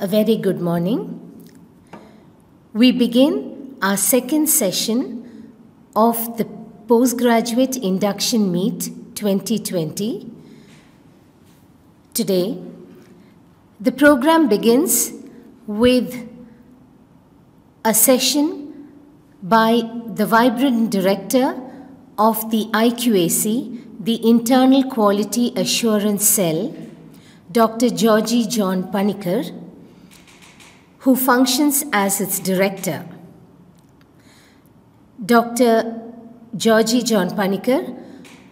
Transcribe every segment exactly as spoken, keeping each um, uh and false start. A very good morning. We begin our second session of the Postgraduate Induction Meet twenty twenty. Today, the program begins with a session by the vibrant director of the I Q A C, the Internal Quality Assurance Cell, Doctor Joji John Panicker, who functions as its director. Doctor Joji John Panicker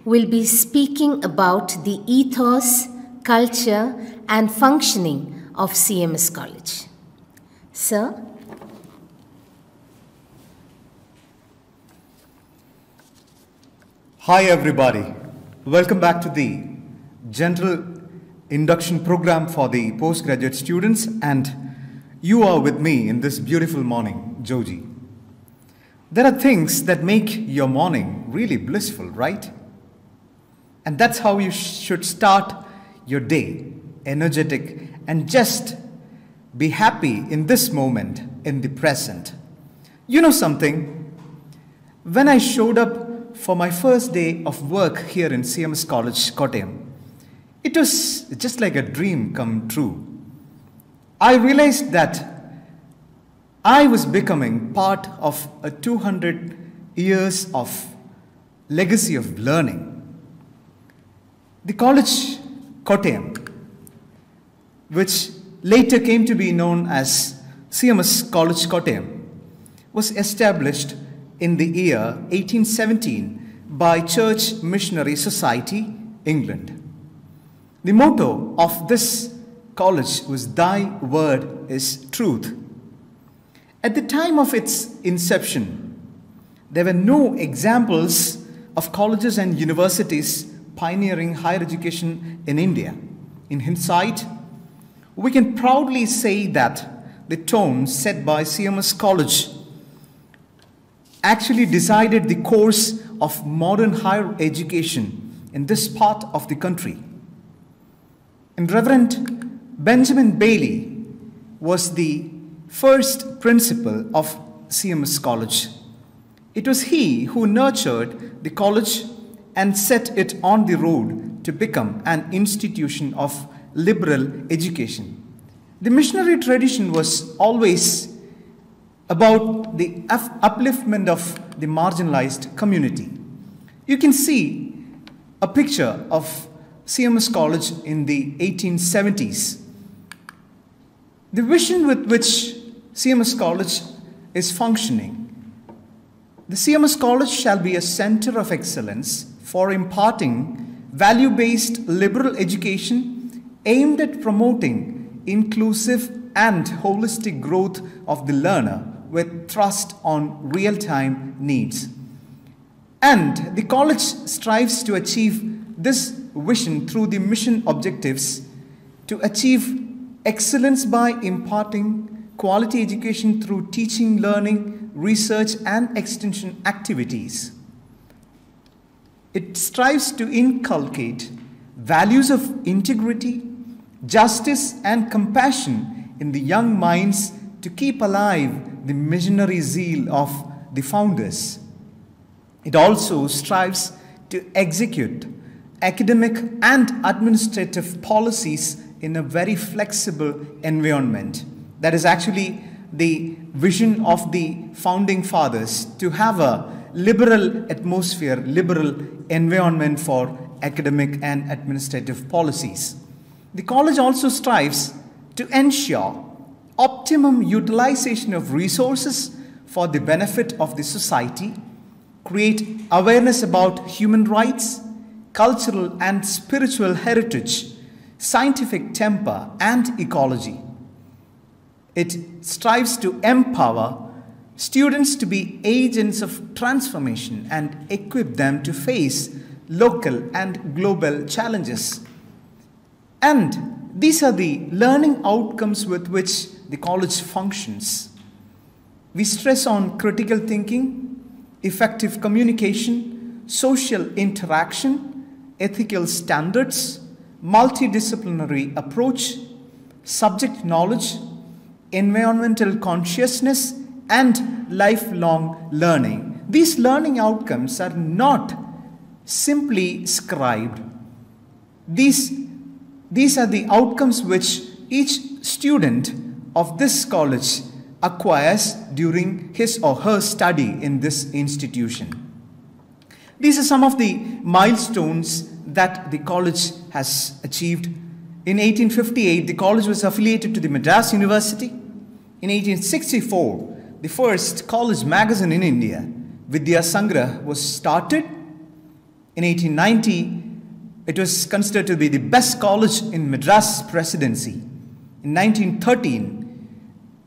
will be speaking about the ethos, culture, and functioning of C M S College. Sir? Hi everybody. Welcome back to the General Induction Program for the postgraduate students, and you are with me in this beautiful morning, Joji. There are things that make your morning really blissful, right? And that's how you should start your day, energetic, and just be happy in this moment, in the present. You know something? When I showed up for my first day of work here in C M S College, Kottayam, it was just like a dream come true. I realized that I was becoming part of a two hundred years of legacy of learning. The college Kottayam, which later came to be known as C M S College Kottayam, was established in the year eighteen seventeen by Church Missionary Society, England. The motto of this college was "Thy word is truth." At the time of its inception, there were no examples of colleges and universities pioneering higher education in India. In hindsight, we can proudly say that the tone set by C M S College actually decided the course of modern higher education in this part of the country. And Reverend Benjamin Bailey was the first principal of C M S College. It was he who nurtured the college and set it on the road to become an institution of liberal education. The missionary tradition was always about the upliftment of the marginalized community. You can see a picture of C M S College in the eighteen seventies. The vision with which C M S College is functioning. The C M S College shall be a center of excellence for imparting value-based liberal education aimed at promoting inclusive and holistic growth of the learner with thrust on real-time needs. And the college strives to achieve this vision through the mission objectives to achieve excellence by imparting quality education through teaching, learning, research, and extension activities. It strives to inculcate values of integrity, justice, and compassion in the young minds to keep alive the missionary zeal of the founders. It also strives to execute academic and administrative policies in a very flexible environment. That is actually the vision of the founding fathers, to have a liberal atmosphere, liberal environment for academic and administrative policies. The college also strives to ensure optimum utilization of resources for the benefit of the society, create awareness about human rights, cultural and spiritual heritage, scientific temper, and ecology. It strives to empower students to be agents of transformation and equip them to face local and global challenges. And these are the learning outcomes with which the college functions. We stress on critical thinking, effective communication, social interaction, ethical standards, multidisciplinary approach, subject knowledge, environmental consciousness, and lifelong learning. These learning outcomes are not simply scribed. These, these are the outcomes which each student of this college acquires during his or her study in this institution. These are some of the milestones that the college has achieved. In eighteen fifty-eight, the college was affiliated to the Madras University. In eighteen sixty-four, the first college magazine in India, Vidya Sangrah, was started. In eighteen ninety, it was considered to be the best college in Madras Presidency. In nineteen thirteen,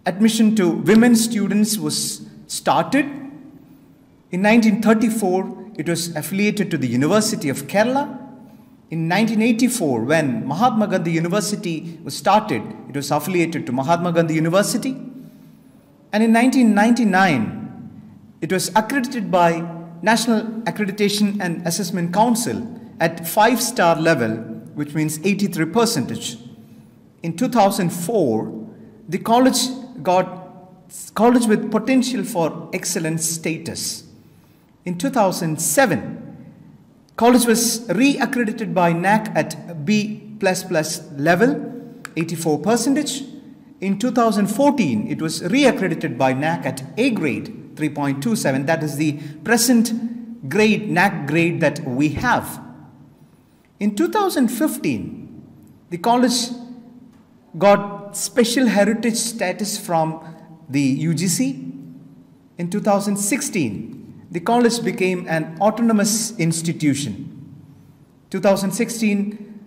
admission to women students was started. In nineteen thirty-four, it was affiliated to the University of Kerala. In nineteen eighty-four, when Mahatma Gandhi University was started, it was affiliated to Mahatma Gandhi University. And in nineteen ninety-nine, it was accredited by National Accreditation and Assessment Council at five-star level, which means eighty-three percent. In two thousand four, the college got college with potential for excellence status. In two thousand seven, college was re-accredited by N A C at B plus plus level, eighty-four percent. In two thousand fourteen, it was re-accredited by N A C at A grade, three point two seven. That is the present grade, N A C grade that we have. In two thousand fifteen, the college got special heritage status from the U G C. In two thousand sixteen, the college became an autonomous institution. two thousand sixteen,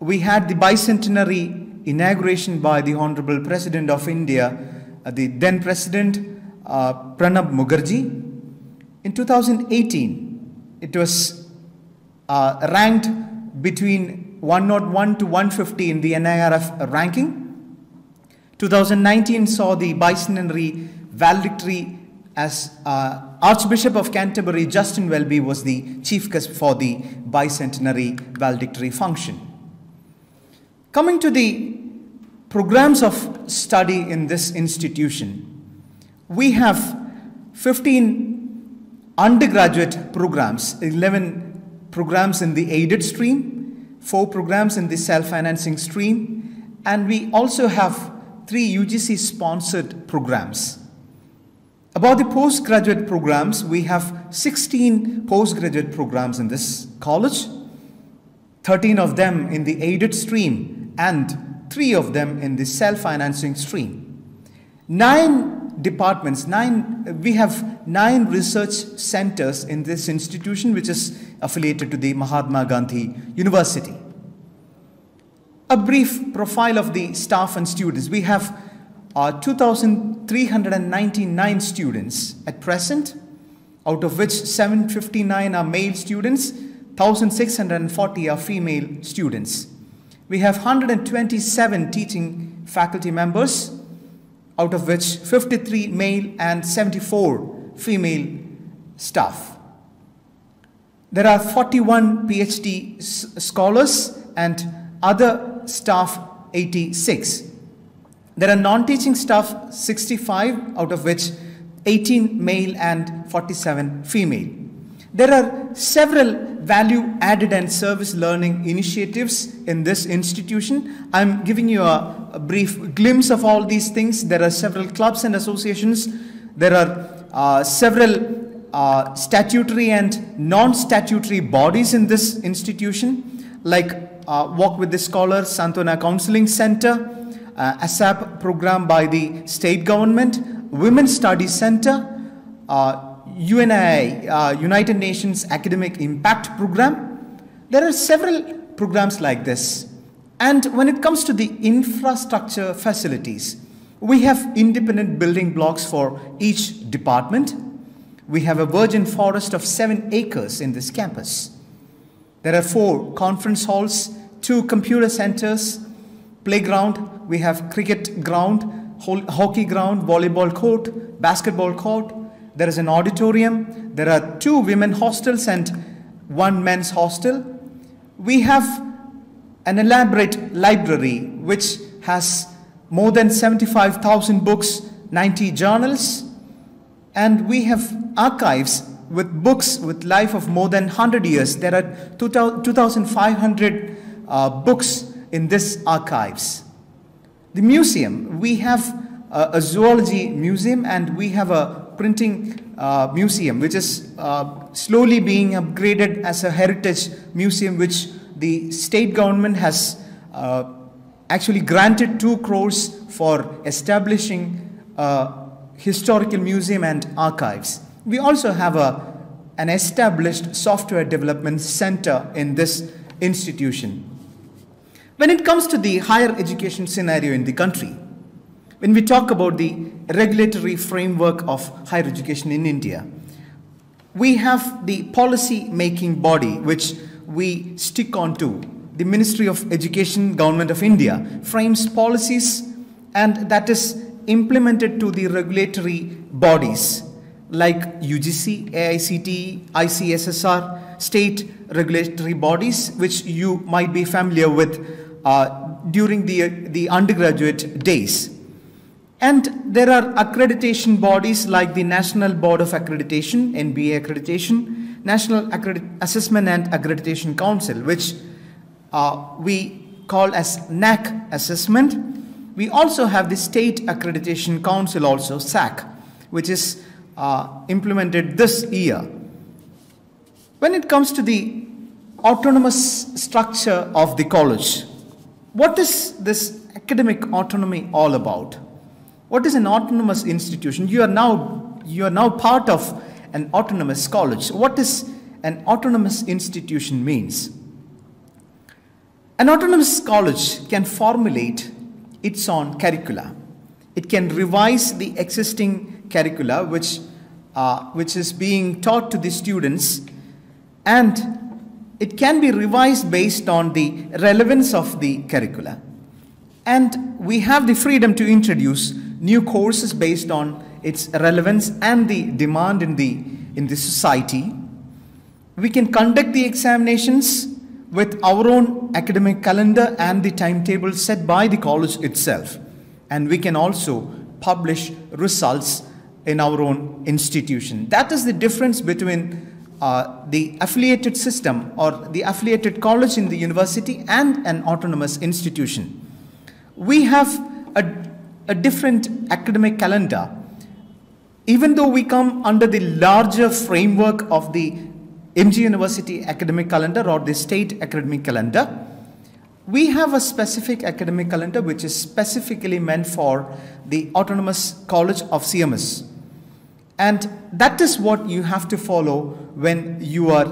we had the bicentenary inauguration by the Honorable President of India, uh, the then President uh, Pranab Mukherjee. In two thousand eighteen, it was uh, ranked between one oh one to one fifty in the N I R F ranking. two thousand nineteen saw the bicentenary valedictory as uh, Archbishop of Canterbury, Justin Welby, was the chief guest for the bicentenary valedictory function. Coming to the programs of study in this institution, we have fifteen undergraduate programs, eleven programs in the aided stream, four programs in the self-financing stream, and we also have three U G C-sponsored programs. About the postgraduate programs, we have sixteen postgraduate programs in this college, thirteen of them in the aided stream and three of them in the self-financing stream. Nine departments, nine, we have nine research centers in this institution, which is affiliated to the Mahatma Gandhi University. A brief profile of the staff and students. We have uh, two thousand three hundred ninety-nine students at present, out of which seven hundred fifty-nine are male students, one thousand six hundred forty are female students. We have one hundred twenty-seven teaching faculty members, out of which fifty-three male and seventy-four female staff. There are forty-one PhD scholars and other staff eighty-six. There are non-teaching staff sixty-five, out of which eighteen male and forty-seven female. There are several value-added and service learning initiatives in this institution. I'm giving you a, a brief glimpse of all these things. There are several clubs and associations. There are uh, several Uh, statutory and non-statutory bodies in this institution, like uh, Walk with the Scholar, Santwana Counseling Center, uh, ASAP program by the state government, Women's Study Center, uh, U N I, uh, United Nations Academic Impact Program. There are several programs like this. And when it comes to the infrastructure facilities, we have independent building blocks for each department. We have a virgin forest of seven acres in this campus. There are four conference halls, two computer centers, playground. We have cricket ground, hockey ground, volleyball court, basketball court. There is an auditorium. There are two women's hostels and one men's hostel. We have an elaborate library which has more than seventy-five thousand books, ninety journals, and we have archives with books with life of more than one hundred years. There are two thousand five hundred uh, books in this archives. The museum, we have Uh, a zoology museum, and we have a printing uh, museum which is uh, slowly being upgraded as a heritage museum, which the state government has uh, actually granted two crores for establishing a historical museum and archives. We also have a, an established software development center in this institution. When it comes to the higher education scenario in the country, when we talk about the regulatory framework of higher education in India, we have the policy making body which we stick on to. The Ministry of Education, Government of India, frames policies, and that is implemented to the regulatory bodies like U G C, A I C T E, I C S S R, state regulatory bodies, which you might be familiar with uh, during the, uh, the undergraduate days. And there are accreditation bodies like the National Board of Accreditation, N B A accreditation, National Accredit- Assessment and Accreditation Council, which uh, we call as N A C assessment. We also have the State Accreditation Council, also S A C, which is uh, implemented this year. When it comes to the autonomous structure of the college, what is this academic autonomy all about? What is an autonomous institution? You are now, you are now part of an autonomous college. What is an autonomous institution means? An autonomous college can formulate its own curricula. It can revise the existing curricula which, uh, which is being taught to the students, and it can be revised based on the relevance of the curricula. And we have the freedom to introduce new courses based on its relevance and the demand in the, in the society. We can conduct the examinations with our own academic calendar and the timetable set by the college itself. And we can also publish results in our own institution. That is the difference between uh, the affiliated system or the affiliated college in the university and an autonomous institution. We have a, a different academic calendar. Even though we come under the larger framework of the M G University academic calendar or the state academic calendar, we have a specific academic calendar which is specifically meant for the Autonomous College of C M S. And that is what you have to follow when you are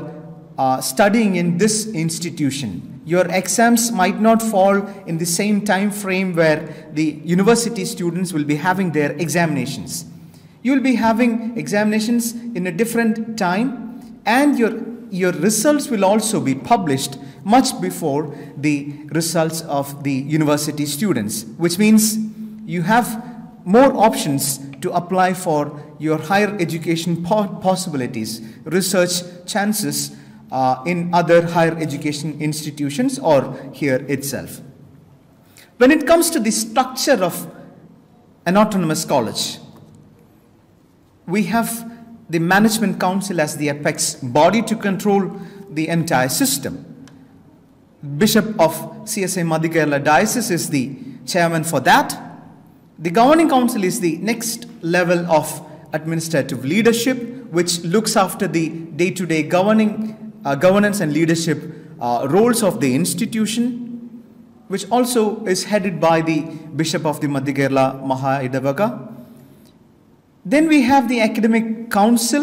uh, studying in this institution. Your exams might not fall in the same time frame where the university students will be having their examinations. You will be having examinations in a different time, and your, your results will also be published much before the results of the university students, which means you have more options to apply for your higher education possibilities, research chances, Uh, in other higher education institutions or here itself. When it comes to the structure of an autonomous college, we have the management council as the apex body to control the entire system. Bishop of C S I Madhya Diocese is the chairman for that. The governing council is the next level of administrative leadership, which looks after the day-to-day governing Uh, governance and leadership uh, roles of the institution, which also is headed by the Bishop of the Madhya Kerala Mahaidevaga. Then we have the academic council,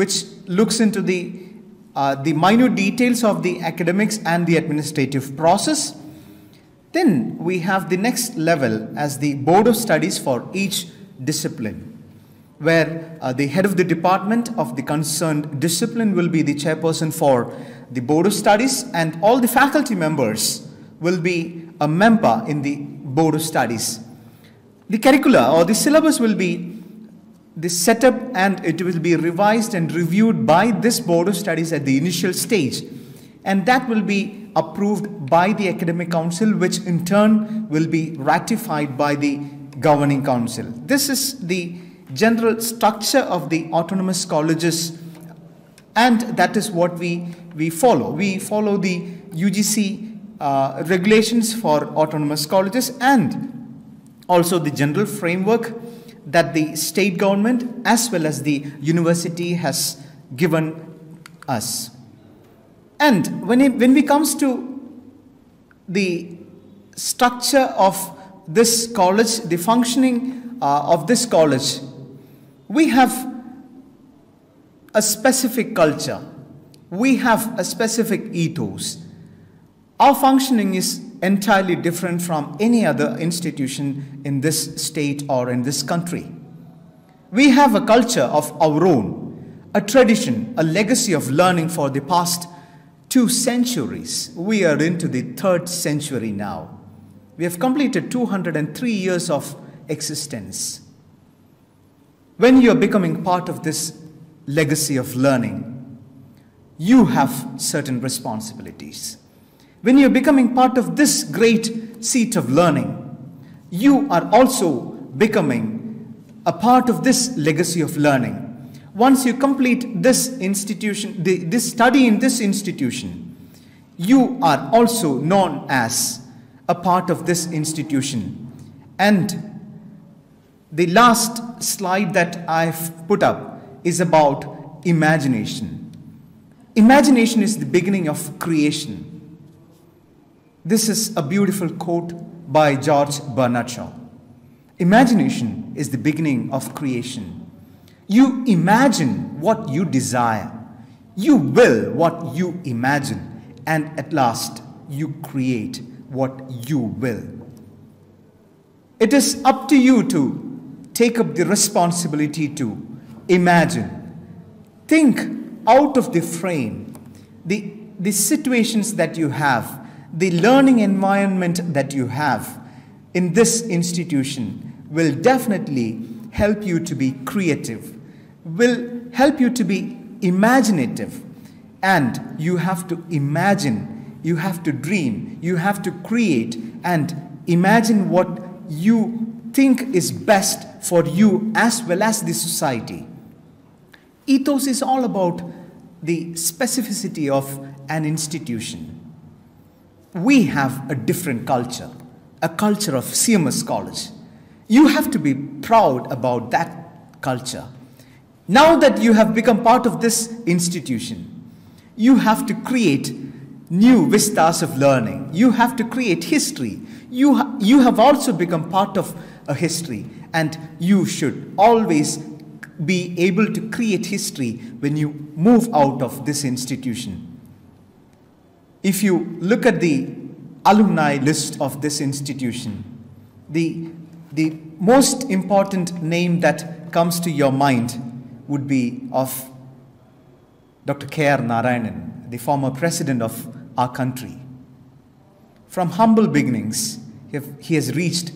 which looks into the uh, the minute details of the academics and the administrative process. Then we have the next level as the board of studies for each discipline, where uh, the head of the department of the concerned discipline will be the chairperson for the board of studies, and all the faculty members will be a member in the board of studies. The curricula or the syllabus will be the setup, and it will be revised and reviewed by this board of studies at the initial stage, and that will be approved by the Academic Council, which in turn will be ratified by the Governing Council. This is the general structure of the autonomous colleges, and that is what we, we follow. We follow the U G C uh, regulations for autonomous colleges and also the general framework that the state government as well as the university has given us. And when, it, when we comes to the structure of this college, the functioning uh, of this college, we have a specific culture. We have a specific ethos. Our functioning is entirely different from any other institution in this state or in this country. We have a culture of our own, a tradition, a legacy of learning for the past two centuries. We are into the third century now. We have completed two hundred three years of existence. When you are becoming part of this legacy of learning, you have certain responsibilities. When you are becoming part of this great seat of learning, you are also becoming a part of this legacy of learning. Once you complete this institution, the, this study in this institution, you are also known as a part of this institution. And the last slide that I've put up is about imagination. Imagination is the beginning of creation. This is a beautiful quote by George Bernard Shaw. Imagination is the beginning of creation. You imagine what you desire. You will what you imagine. And at last, you create what you will. It is up to you to take up the responsibility to imagine. Think out of the frame, the, the situations that you have, the learning environment that you have in this institution will definitely help you to be creative, will help you to be imaginative, and you have to imagine, you have to dream, you have to create and imagine what you think is best for you as well as the society. Ethos is all about the specificity of an institution. We have a different culture, a culture of C M S College. You have to be proud about that culture. Now that you have become part of this institution, you have to create new vistas of learning. You have to create history. You, ha you have also become part of a history, and you should always be able to create history when you move out of this institution. If you look at the alumni list of this institution, the, the most important name that comes to your mind would be of Doctor K. R. Narayanan, the former president of our country. From humble beginnings, he has reached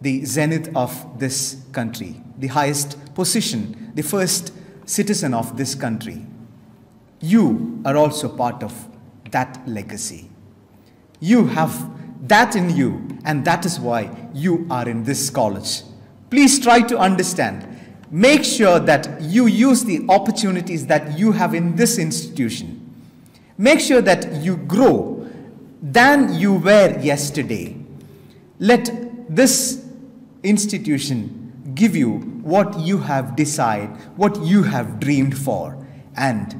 the zenith of this country, the highest position, the first citizen of this country. You are also part of that legacy. You have that in you, and that is why you are in this college. Please try to understand. Make sure that you use the opportunities that you have in this institution. Make sure that you grow than you were yesterday. Let this institution give you what you have desired, what you have dreamed for, and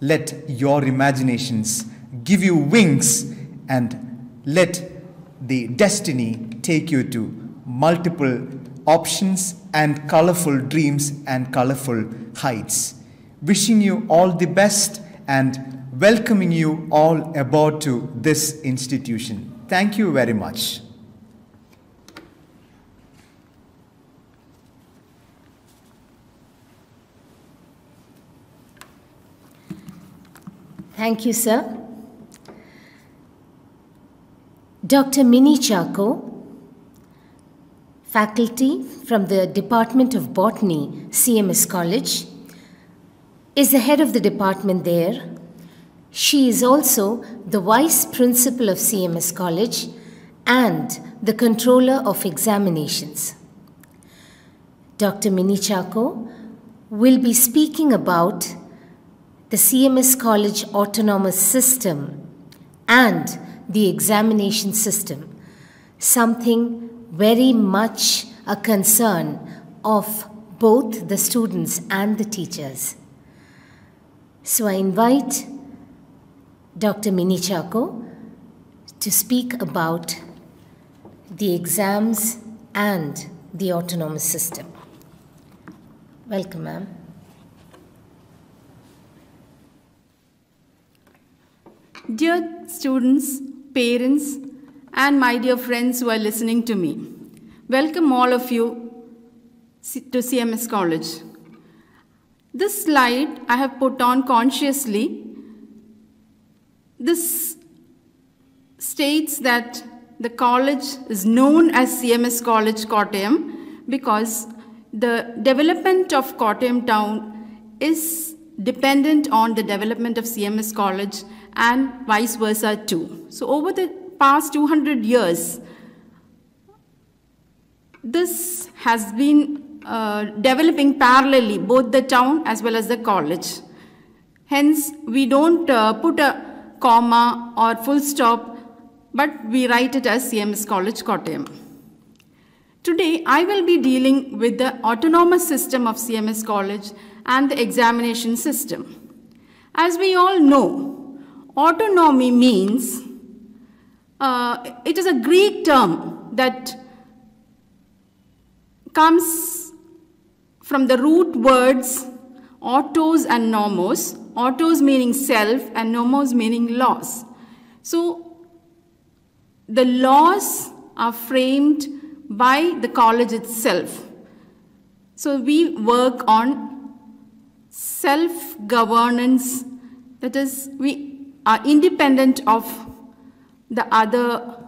let your imaginations give you wings, and let the destiny take you to multiple options and colorful dreams and colorful heights. Wishing you all the best and welcoming you all aboard to this institution. Thank you very much. Thank you, sir. Doctor Mini Chacko, faculty from the Department of Botany, C M S College, is the head of the department there. She is also the Vice Principal of C M S College and the Controller of Examinations. Doctor Mini Chacko will be speaking about the C M S College Autonomous System and the examination system, something very much a concern of both the students and the teachers. So I invite Doctor Mini Chacko to speak about the exams and the autonomous system. Welcome, ma'am. Dear students, parents, and my dear friends who are listening to me, welcome all of you to C M S College. This slide I have put on consciously. This states that the college is known as C M S College Kottayam because the development of Kottayam town is dependent on the development of C M S College and vice versa too. So over the past two hundred years, this has been uh, developing parallelly, both the town as well as the college. Hence, we don't uh, put a comma or full stop, but we write it as C M S College Kottayam. Today, I will be dealing with the autonomous system of C M S College and the examination system. As we all know, autonomy means, uh, it is a Greek term that comes from the root words autos and nomos, autos meaning self and nomos meaning laws. So the laws are framed by the college itself. So we work on self-governance, that is, we are independent of the other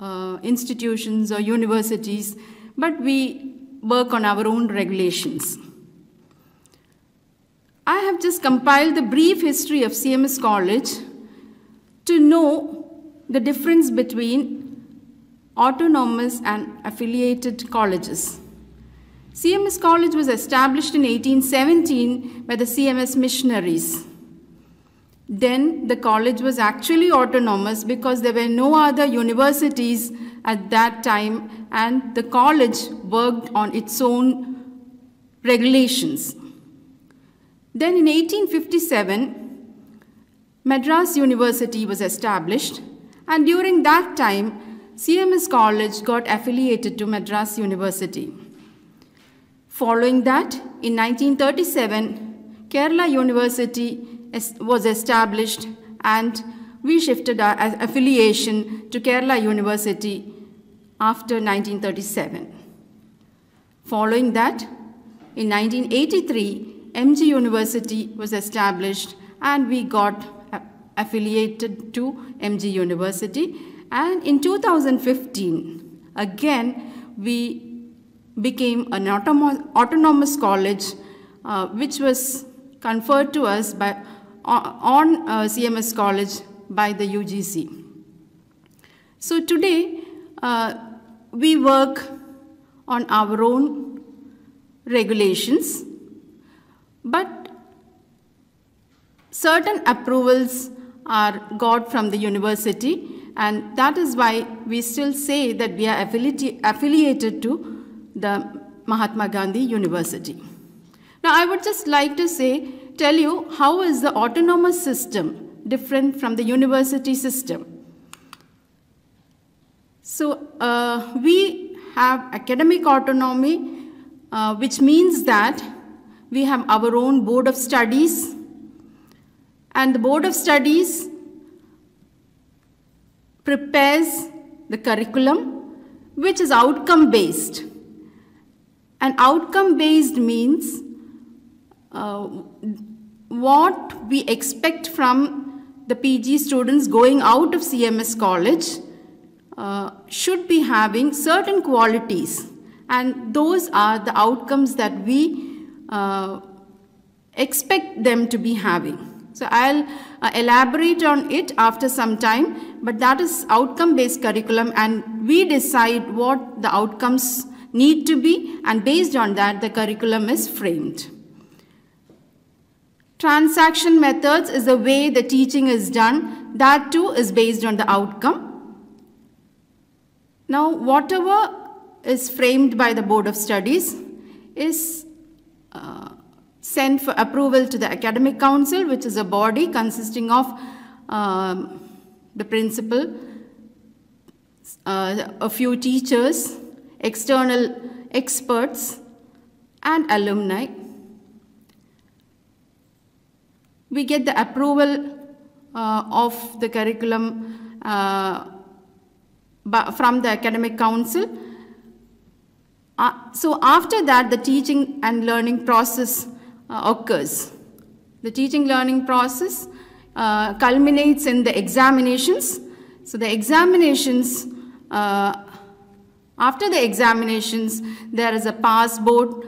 uh, institutions or universities, but we work on our own regulations. I have just compiled the brief history of C M S College to know the difference between autonomous and affiliated colleges. C M S College was established in eighteen seventeen by the C M S missionaries. Then the college was actually autonomous because there were no other universities at that time and the college worked on its own regulations. Then in eighteen fifty-seven, Madras University was established, and during that time C M S College got affiliated to Madras University. Following that, in nineteen thirty-seven, Kerala University was established and we shifted our affiliation to Kerala University after nineteen thirty-seven. Following that, in nineteen eighty-three, M G University was established and we got affiliated to M G University, and in two thousand fifteen, again we became an autonomous college uh, which was conferred to us by on uh, C M S College by the U G C. So today uh, we work on our own regulations, but certain approvals are got from the university, and that is why we still say that we are affiliati- affiliated to the Mahatma Gandhi University. Now I would just like to say, tell you how is the autonomous system different from the university system. So uh, we have academic autonomy, uh, which means that we have our own board of studies, and the board of studies prepares the curriculum, which is outcome based. And outcome based means Uh, what we expect from the P G students going out of C M S College uh, should be having certain qualities, and those are the outcomes that we uh, expect them to be having. So I'll uh, elaborate on it after some time, but that is outcome-based curriculum, and we decide what the outcomes need to be, and based on that, the curriculum is framed. Transaction methods is the way the teaching is done. That too is based on the outcome. Now, whatever is framed by the Board of Studies is uh, sent for approval to the Academic Council, which is a body consisting of um, the principal, uh, a few teachers, external experts, and alumni. We get the approval uh, of the curriculum uh, from the Academic Council. Uh, so after that, the teaching and learning process uh, occurs. The teaching learning process uh, culminates in the examinations. So the examinations, uh, after the examinations, there is a pass board,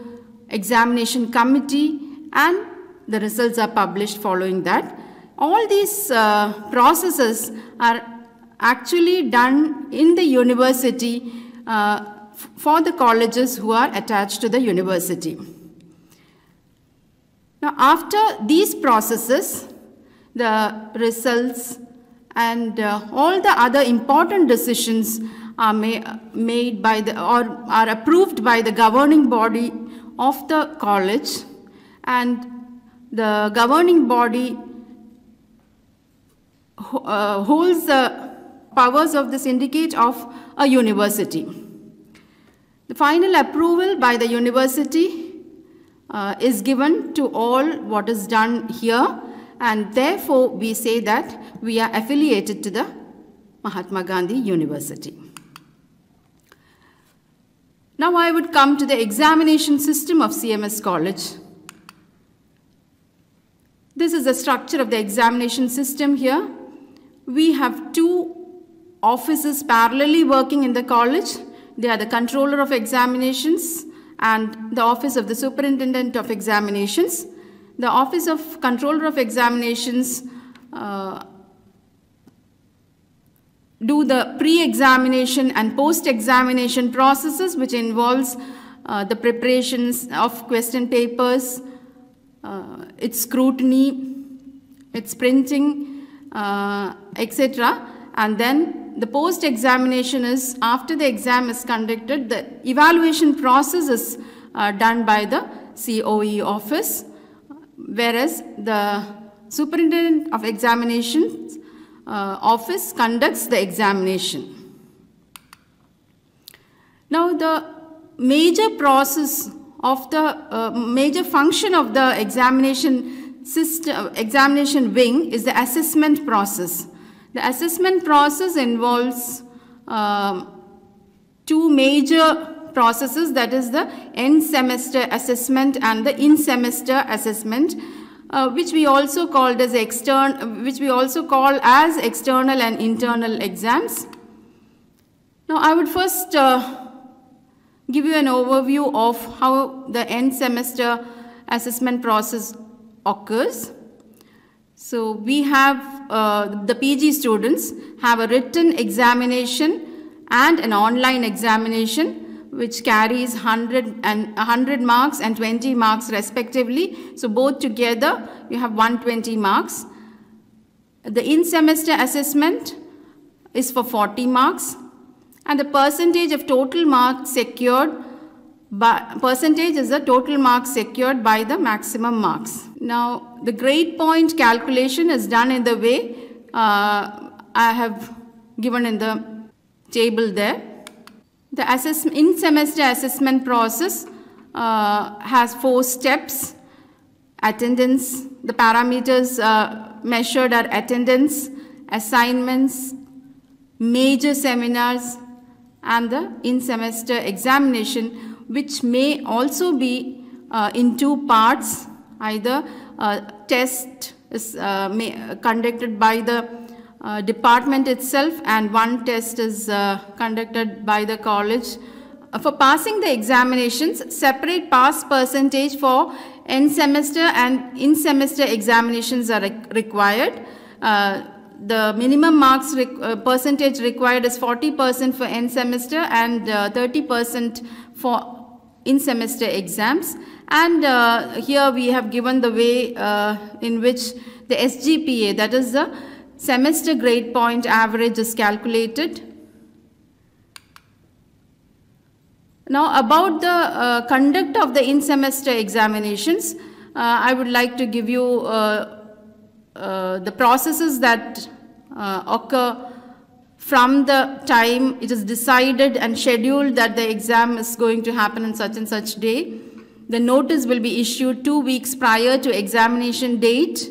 examination committee, and the results are published following that. All these uh, processes are actually done in the university uh, for the colleges who are attached to the university. Now, after these processes, the results and uh, all the other important decisions are ma made by the, or are approved by the governing body of the college, and the governing body ho uh, holds the powers of the syndicate of a university. The final approval by the university uh, is given to all what is done here, and therefore we say that we are affiliated to the Mahatma Gandhi University. Now I would come to the examination system of C M S College. This is the structure of the examination system here. We have two offices parallelly working in the college. They are the controller of examinations and the office of the superintendent of examinations. The office of controller of examinations uh, do the pre-examination and post-examination processes, which involves uh, the preparations of question papers, uh, its scrutiny, its printing, uh, et cetera. And then the post-examination is, after the exam is conducted, the evaluation process is uh, done by the C O E office, whereas the superintendent of examinations uh, office conducts the examination. Now, the major process of the uh, major function of the examination system, examination wing is the assessment process. The assessment process involves uh, two major processes, that is the end semester assessment and the in semester assessment, uh, which we also called as external, which we also call as external and internal exams. Now, I would first uh, give you an overview of how the end semester assessment process occurs. So we have uh, the P G students have a written examination and an online examination, which carries one hundred and one hundred marks and twenty marks respectively. So both together you have one hundred twenty marks. The in-semester assessment is for forty marks, and the percentage of total marks secured by percentage is the total marks secured by the maximum marks. Now, the grade point calculation is done in the way uh, I have given in the table there. The assessment, in-semester assessment process uh, has four steps. Attendance, the parameters uh, measured are attendance, assignments, major seminars, and the in-semester examination, which may also be uh, in two parts. Either uh, test is uh, may, uh, conducted by the uh, department itself, and one test is uh, conducted by the college For passing the examinations, separate pass percentage for end semester and in semester examinations are re- required. Uh, the minimum marks re- uh, percentage required is forty percent for end semester and uh, thirty percent for in semester exams. And uh, here we have given the way uh, in which the S G P A, that is the semester grade point average, is calculated. Now about the uh, conduct of the in-semester examinations, uh, I would like to give you uh, uh, the processes that uh, occur from the time it is decided and scheduled that the exam is going to happen on such and such day. The notice will be issued two weeks prior to examination date.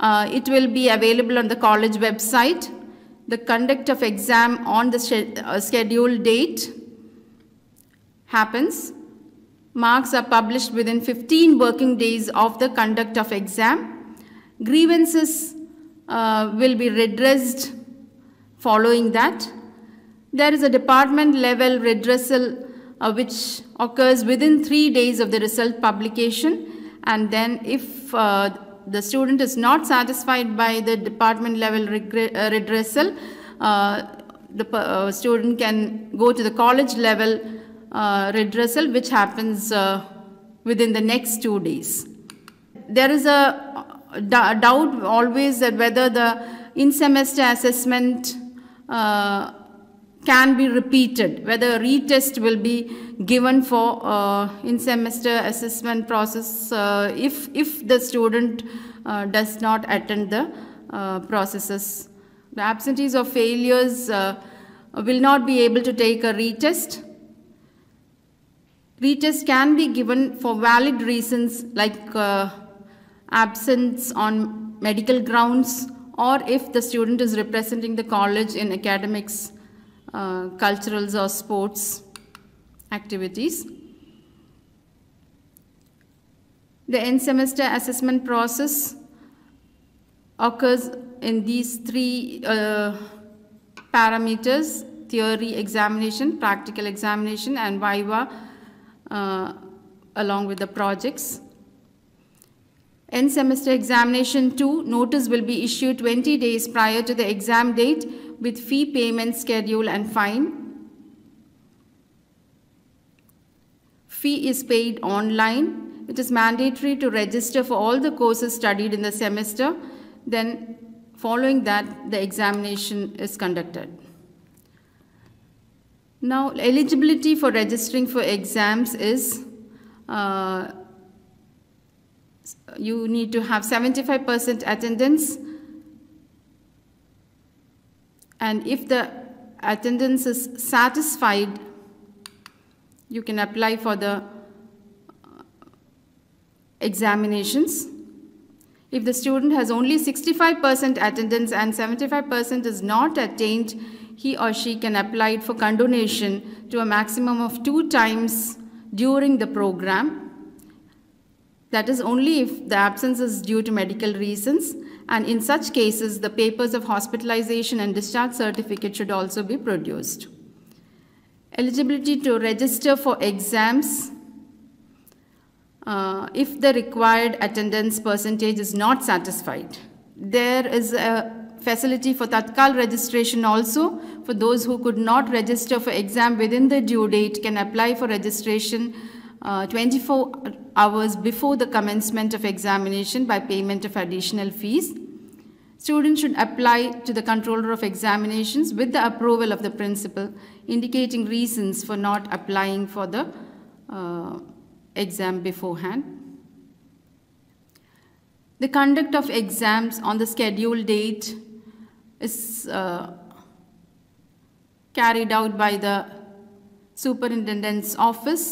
Uh, it will be available on the college website. The conduct of exam on the sch- uh, scheduled date happens. Marks are published within fifteen working days of the conduct of exam. Grievances uh, will be redressed following that. There is a department level redressal uh, which occurs within three days of the result publication, and then if uh, the student is not satisfied by the department level regre- uh, redressal, uh, the uh, student can go to the college level uh, redressal, which happens uh, within the next two days. There is a d- doubt always that whether the in-semester assessment uh, can be repeated, whether a retest will be given for uh, in-semester assessment process uh, if, if the student uh, does not attend the uh, processes. The absentees or failures uh, will not be able to take a retest. Retest can be given for valid reasons like uh, absence on medical grounds, or if the student is representing the college in academics, Uh, culturals or sports activities. The end semester assessment process occurs in these three uh, parameters: theory examination, practical examination, and viva uh, along with the projects. End semester examination two, notice will be issued twenty days prior to the exam date with fee payment schedule and fine. Fee is paid online. It is mandatory to register for all the courses studied in the semester. Then following that, the examination is conducted. Now, eligibility for registering for exams is uh, you need to have seventy-five percent attendance. And if the attendance is satisfied, you can apply for the examinations. If the student has only sixty-five percent attendance and seventy-five percent is not attained, he or she can apply for condonation to a maximum of two times during the program. That is only if the absence is due to medical reasons. And in such cases, the papers of hospitalization and discharge certificate should also be produced. Eligibility to register for exams. Uh, if the required attendance percentage is not satisfied, there is a facility for Tatkal registration also. For those who could not register for exam within the due date, can apply for registration Uh, twenty-four hours before the commencement of examination by payment of additional fees. Students should apply to the controller of examinations with the approval of the principal, indicating reasons for not applying for the uh, exam beforehand. The conduct of exams on the scheduled date is uh, carried out by the superintendent's office.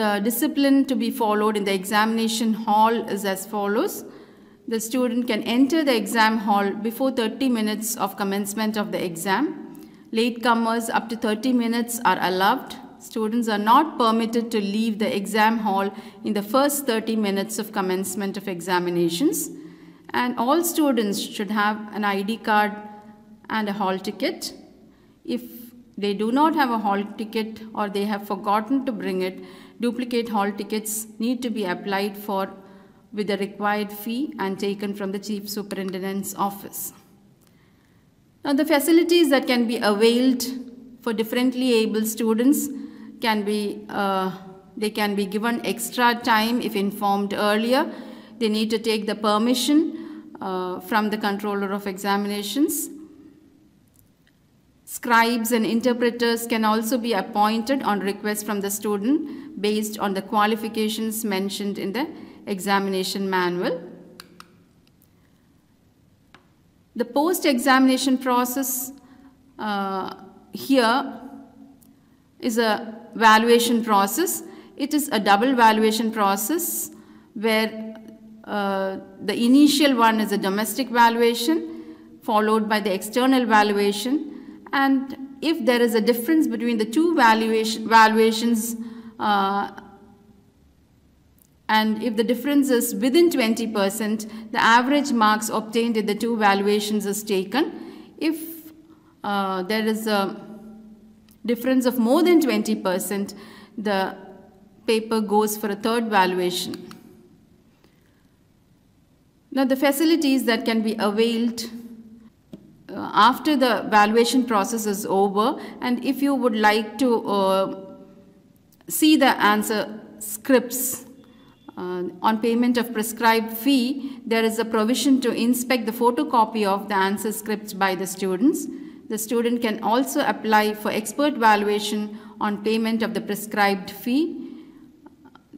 The discipline to be followed in the examination hall is as follows. The student can enter the exam hall before thirty minutes of commencement of the exam. Latecomers up to thirty minutes are allowed. Students are not permitted to leave the exam hall in the first thirty minutes of commencement of examinations. And all students should have an I D card and a hall ticket. If they do not have a hall ticket or they have forgotten to bring it, duplicate hall tickets need to be applied for with the required fee and taken from the Chief Superintendent's office. Now, the facilities that can be availed for differently able students can be, uh, they can be given extra time if informed earlier. They need to take the permission uh, from the Controller of Examinations. Scribes and interpreters can also be appointed on request from the student based on the qualifications mentioned in the examination manual. The post-examination process uh, here is a valuation process. It is a double valuation process where uh, the initial one is a domestic valuation followed by the external valuation, and if there is a difference between the two valuation, valuations uh, and if the difference is within twenty percent, the average marks obtained in the two valuations is taken. If uh, there is a difference of more than twenty percent, the paper goes for a third valuation. Now, the facilities that can be availed uh, after the valuation process is over, and if you would like to uh, see the answer scripts uh, on payment of prescribed fee, there is a provision to inspect the photocopy of the answer scripts by the students. The student can also apply for expert valuation on payment of the prescribed fee.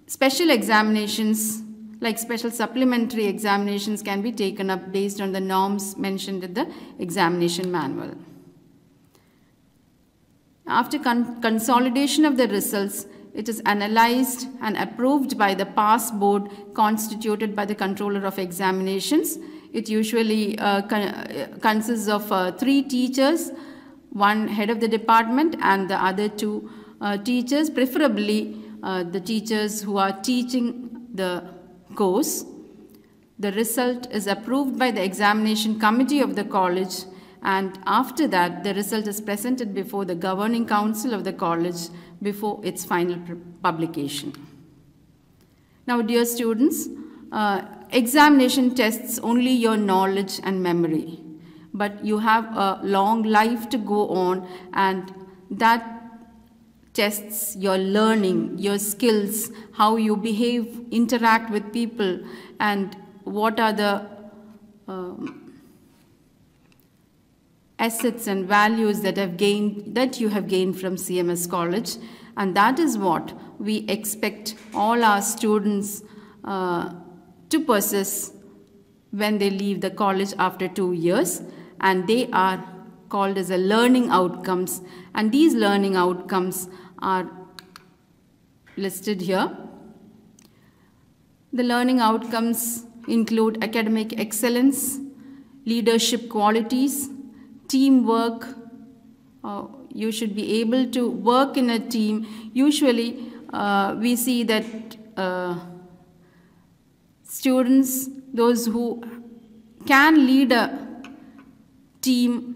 Special examinations, like special supplementary examinations, can be taken up based on the norms mentioned in the examination manual. After con consolidation of the results, it is analyzed and approved by the pass board constituted by the Controller of Examinations. It usually uh, con consists of uh, three teachers, one head of the department and the other two uh, teachers, preferably uh, the teachers who are teaching the course. The result is approved by the examination committee of the college, and after that the result is presented before the governing council of the college before its final publication. Now, dear students, uh, examination tests only your knowledge and memory, but you have a long life to go on, and that tests your learning, your skills, how you behave, interact with people, and what are the um, assets and values that have gained that you have gained from C M S College, and that is what we expect all our students uh, to possess when they leave the college after two years, and they are called as a learning outcomes, and these learning outcomes are listed here. The learning outcomes include academic excellence, leadership qualities, teamwork. Uh, you should be able to work in a team. Usually uh, we see that uh, students, those who can lead a team,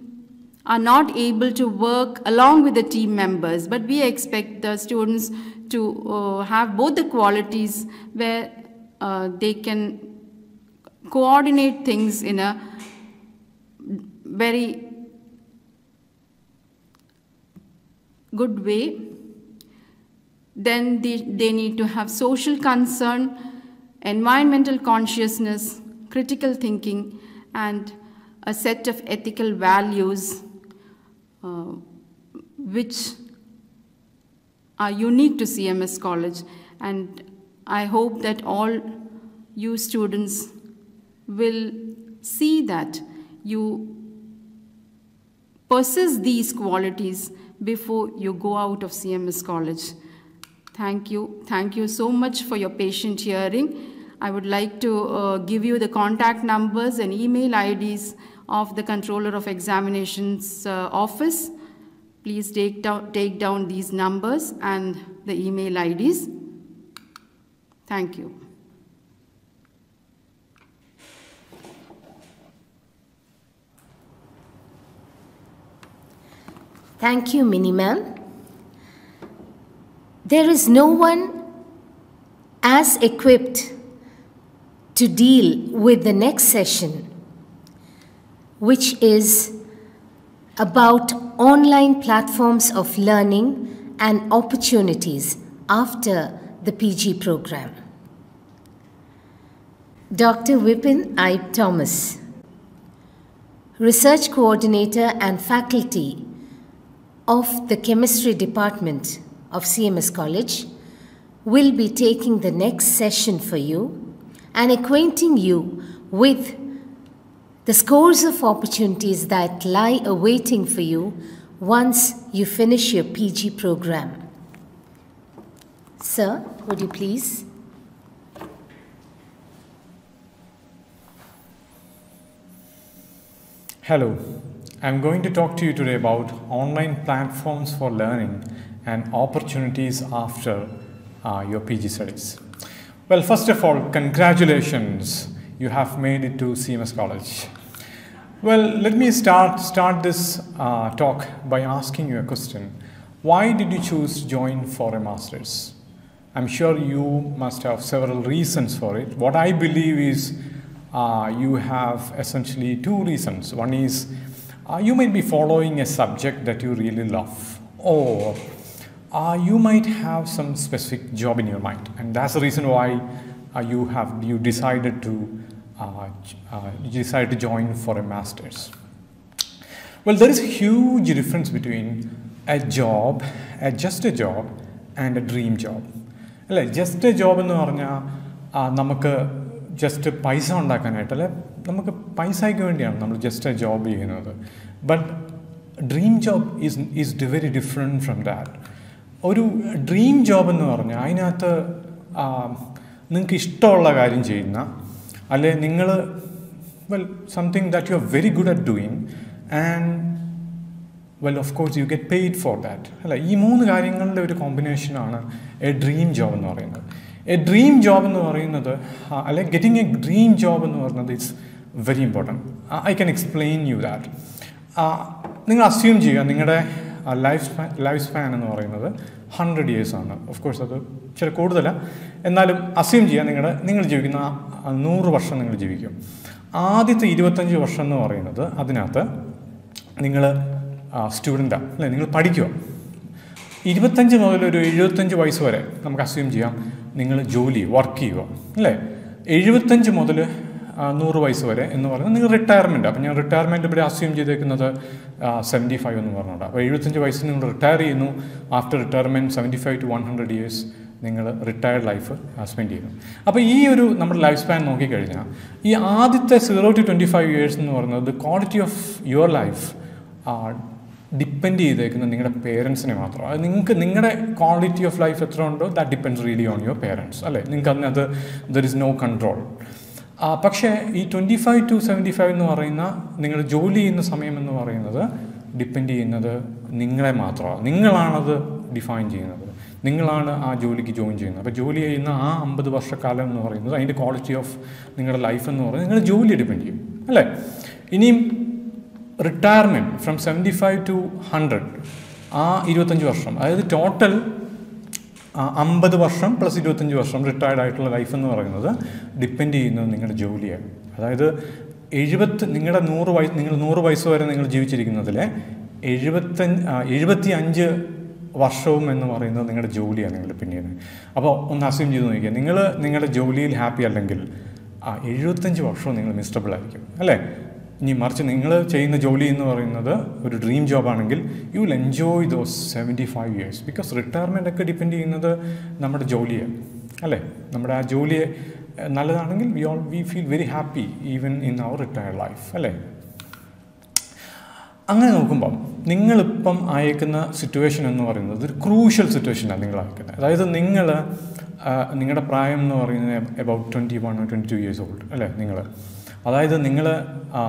are not able to work along with the team members, but we expect the students to uh, have both the qualities where uh, they can coordinate things in a very good way. Then they, they need to have social concern, environmental consciousness, critical thinking, and a set of ethical values uh, which are unique to C M S College. And I hope that all you students will see that you possess these qualities before you go out of C M S College. Thank you. Thank you so much for your patient hearing. I would like to uh, give you the contact numbers and email I Ds of the Controller of Examinations uh, office. Please take down, take down these numbers and the email I Ds. Thank you. Thank you, Mini ma'am. There is no one as equipped to deal with the next session, which is about online platforms of learning and opportunities after the P G program. Doctor Vipin I. Thomas, Research Coordinator and Faculty of the Chemistry Department of C M S College, will be taking the next session for you and acquainting you with the scores of opportunities that lie awaiting for you once you finish your P G program. Sir, would you please? Hello, I'm going to talk to you today about online platforms for learning and opportunities after uh, your P G studies. Well, first of all, congratulations. You have made it to C M S College. Well, let me start, start this uh, talk by asking you a question. Why did you choose to join for a master's? I'm sure you must have several reasons for it. What I believe is uh, you have essentially two reasons. One is uh, you might be following a subject that you really love, or uh, you might have some specific job in your mind, and that's the reason why uh, you have you decided to uh, uh, you decided to join for a master's. Well, there is a huge difference between a job, a just a job, and a dream job. Like just a job എന്ന് പറഞ്ഞാൽ നമുക്ക് just പൈസ ഉണ്ടാക്കാനായിട്ട് അല്ലെ നമുക്ക് പൈസയ്ക്ക് വേണ്ടിയാണ് നമ്മൾ ജസ്റ്റ് എ ജോബ് ചെയ്യുന്നത്. But dream job is is very different from that. ഒരു ഡ്രീം ജോബ് എന്ന് പറഞ്ഞാൽ അതിനകത്ത് നിങ്ങൾക്ക് ഇഷ്ടമുള്ള കാര്യം ചെയ്യുന്ന അല്ലെ നിങ്ങൾ well something that you are very good at doing and well, of course, you get paid for that. ഈ മൂന്ന് കാര്യങ്ങളുടെ ഒരു കോമ്പിനേഷനാണ് എ ഡ്രീം ജോബ് എന്ന് പറയുന്നത്. എ ഡ്രീം ജോബ് എന്ന് പറയുന്നത് അല്ലെ ഗെറ്റിംഗ് എ ഡ്രീം ജോബ് എന്ന് പറയുന്നത് it's very important. I can explain you that. നിങ്ങൾ അസ്യൂം ചെയ്യുക നിങ്ങളുടെ ലൈഫ് സ്പാൻ ലൈഫ് സ്പാൻ എന്ന് പറയുന്നത് ഹൺഡ്രഡ് ഇയേഴ്സാണ്. ഓഫ് കോഴ്സ് അത് ചില കൂടുതലാണ്, എന്നാലും അസ്യൂം ചെയ്യുക നിങ്ങളുടെ നിങ്ങൾ ജീവിക്കുന്ന നൂറ് വർഷം നിങ്ങൾ ജീവിക്കും. ആദ്യത്തെ ഇരുപത്തഞ്ച് വർഷം എന്ന് പറയുന്നത് അതിനകത്ത് നിങ്ങൾ സ്റ്റുഡൻറ്റാണ് അല്ലേ, നിങ്ങൾ പഠിക്കുക. ഇരുപത്തഞ്ച് മുതലൊരു എഴുപത്തഞ്ച് വയസ്സ് വരെ നമുക്ക് അസ്യൂം ചെയ്യാം നിങ്ങൾ ജോലി വർക്ക് ചെയ്യുക അല്ലേ. എഴുപത്തഞ്ച് മുതൽ നൂറ് വയസ്സ് വരെ എന്ന് പറയുന്നത് നിങ്ങൾ റിട്ടയർമെൻറ്റ്. അപ്പം ഞാൻ റിട്ടയർമെൻറ്റ് ഇവിടെ അസ്യൂം ചെയ്തേക്കുന്നത് സെവൻറ്റി ഫൈവ് എന്ന് പറഞ്ഞുകൊണ്ട്. അപ്പോൾ എഴുപത്തഞ്ച് വയസ്സിൽ നിങ്ങൾ റിട്ടയർ ചെയ്യുന്നു. After retirement seventy five to one hundred years നിങ്ങൾ റിട്ടയർഡ് ലൈഫ് സ്പെൻഡ് ചെയ്യുന്നു. അപ്പോൾ ഈ ഒരു നമ്മുടെ ലൈഫ് സ്പാൻ നോക്കിക്കഴിഞ്ഞാൽ ഈ ആദ്യത്തെ zero to twenty five years എന്ന് പറയുന്നത് quality of your life depend ചെയ്തേക്കുന്നത് നിങ്ങളുടെ പേരൻസിനെ മാത്രം. അത് നിങ്ങൾക്ക് നിങ്ങളുടെ ക്വാളിറ്റി ഓഫ് ലൈഫ് എത്ര ഉണ്ടോ that depends really on your parents അല്ലേ. നിങ്ങൾക്ക് അതിനകത്ത് ദർ ഇസ് നോ കൺട്രോൾ. പക്ഷേ ഈ twenty five to seventy five എന്ന് പറയുന്ന നിങ്ങൾ ജോലി ചെയ്യുന്ന സമയം എന്ന് പറയുന്നത് ഡിപ്പെൻഡ് ചെയ്യുന്നത് നിങ്ങളെ മാത്രമാണ്. നിങ്ങളാണത് ഡിഫൈൻ ചെയ്യുന്നത്, നിങ്ങളാണ് ആ ജോലിക്ക് ജോയിൻ ചെയ്യുന്നത്. അപ്പോൾ ജോലി ചെയ്യുന്ന ആ അമ്പത് വർഷക്കാലം എന്ന് പറയുന്നത് അതിൻ്റെ ക്വാളിറ്റി ഓഫ് നിങ്ങളുടെ ലൈഫ് എന്ന് പറയുന്നത് നിങ്ങളുടെ ജോലി ഡിപ്പെൻഡ് ചെയ്യും അല്ലേ. ഇനിയും retirement from seventy five to hundred ആ ഇരുപത്തഞ്ച് വർഷം, അതായത് ടോട്ടൽ അമ്പത് വർഷം പ്ലസ് ഇരുപത്തഞ്ച് വർഷം റിട്ടയർഡ് ആയിട്ടുള്ള ലൈഫ് എന്ന് പറയുന്നത് ഡിപ്പെൻഡ് ചെയ്യുന്നത് നിങ്ങളുടെ ജോലിയാണ്. അതായത് എഴുപത്ത് നിങ്ങളുടെ നൂറ് വയസ്സ് നിങ്ങൾ നൂറ് വയസ്സ് വരെ നിങ്ങൾ ജീവിച്ചിരിക്കുന്നതിലെ എഴുപത്തഞ്ച് എഴുപത്തി അഞ്ച് വർഷവും എന്ന് പറയുന്നത് നിങ്ങളുടെ ജോലിയാണ് നിങ്ങൾ പിന്നീട്. അപ്പോൾ ഒന്ന് അസ്യൂം ചെയ്ത് നോക്കിയാൽ നിങ്ങൾ നിങ്ങളുടെ ജോലിയിൽ ഹാപ്പി അല്ലെങ്കിൽ ആ എഴുപത്തഞ്ച് വർഷവും നിങ്ങൾ മിസ്റ്റബിൾ ആയിരിക്കും അല്ലേ. ഇനി മറിച്ച് നിങ്ങൾ ചെയ്യുന്ന ജോലി എന്ന് പറയുന്നത് ഒരു ഡ്രീം ജോബാണെങ്കിൽ you will enjoy those seventy five years because retirement ഒക്കെ ഡിപ്പെൻഡ് ചെയ്യുന്നത് നമ്മുടെ ജോലിയാണ് അല്ലേ. നമ്മുടെ ആ ജോലിയെ നല്ലതാണെങ്കിൽ we all we feel very happy even in our retired life അല്ലേ. അങ്ങനെ നോക്കുമ്പം നിങ്ങളിപ്പം അയക്കുന്ന സിറ്റുവേഷൻ എന്ന് പറയുന്നത് ഒരു ക്രൂഷ്യൽ സിറ്റുവേഷനാണ് നിങ്ങൾ അയക്കുന്നത്. അതായത് നിങ്ങൾ നിങ്ങളുടെ പ്രായം എന്ന് പറയുന്നത് about twenty one twenty two years old അല്ലേ. നിങ്ങൾ അതായത് നിങ്ങൾ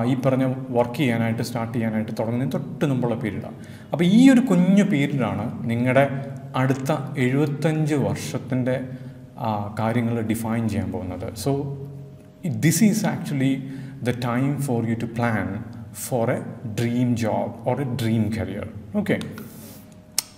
ഈ പറഞ്ഞ വർക്ക് ചെയ്യാനായിട്ട് സ്റ്റാർട്ട് ചെയ്യാനായിട്ട് തുടങ്ങുന്നതിന് തൊട്ട് മുമ്പുള്ള പീരീഡാണ്. അപ്പോൾ ഈ ഒരു കുഞ്ഞു പീരീഡാണ് നിങ്ങളുടെ അടുത്ത എഴുപത്തഞ്ച് വർഷത്തിൻ്റെ കാര്യങ്ങൾ ഡിഫൈൻ ചെയ്യാൻ പോകുന്നത്. So this is actually the time for you to plan for a dream job or a dream career. Okay.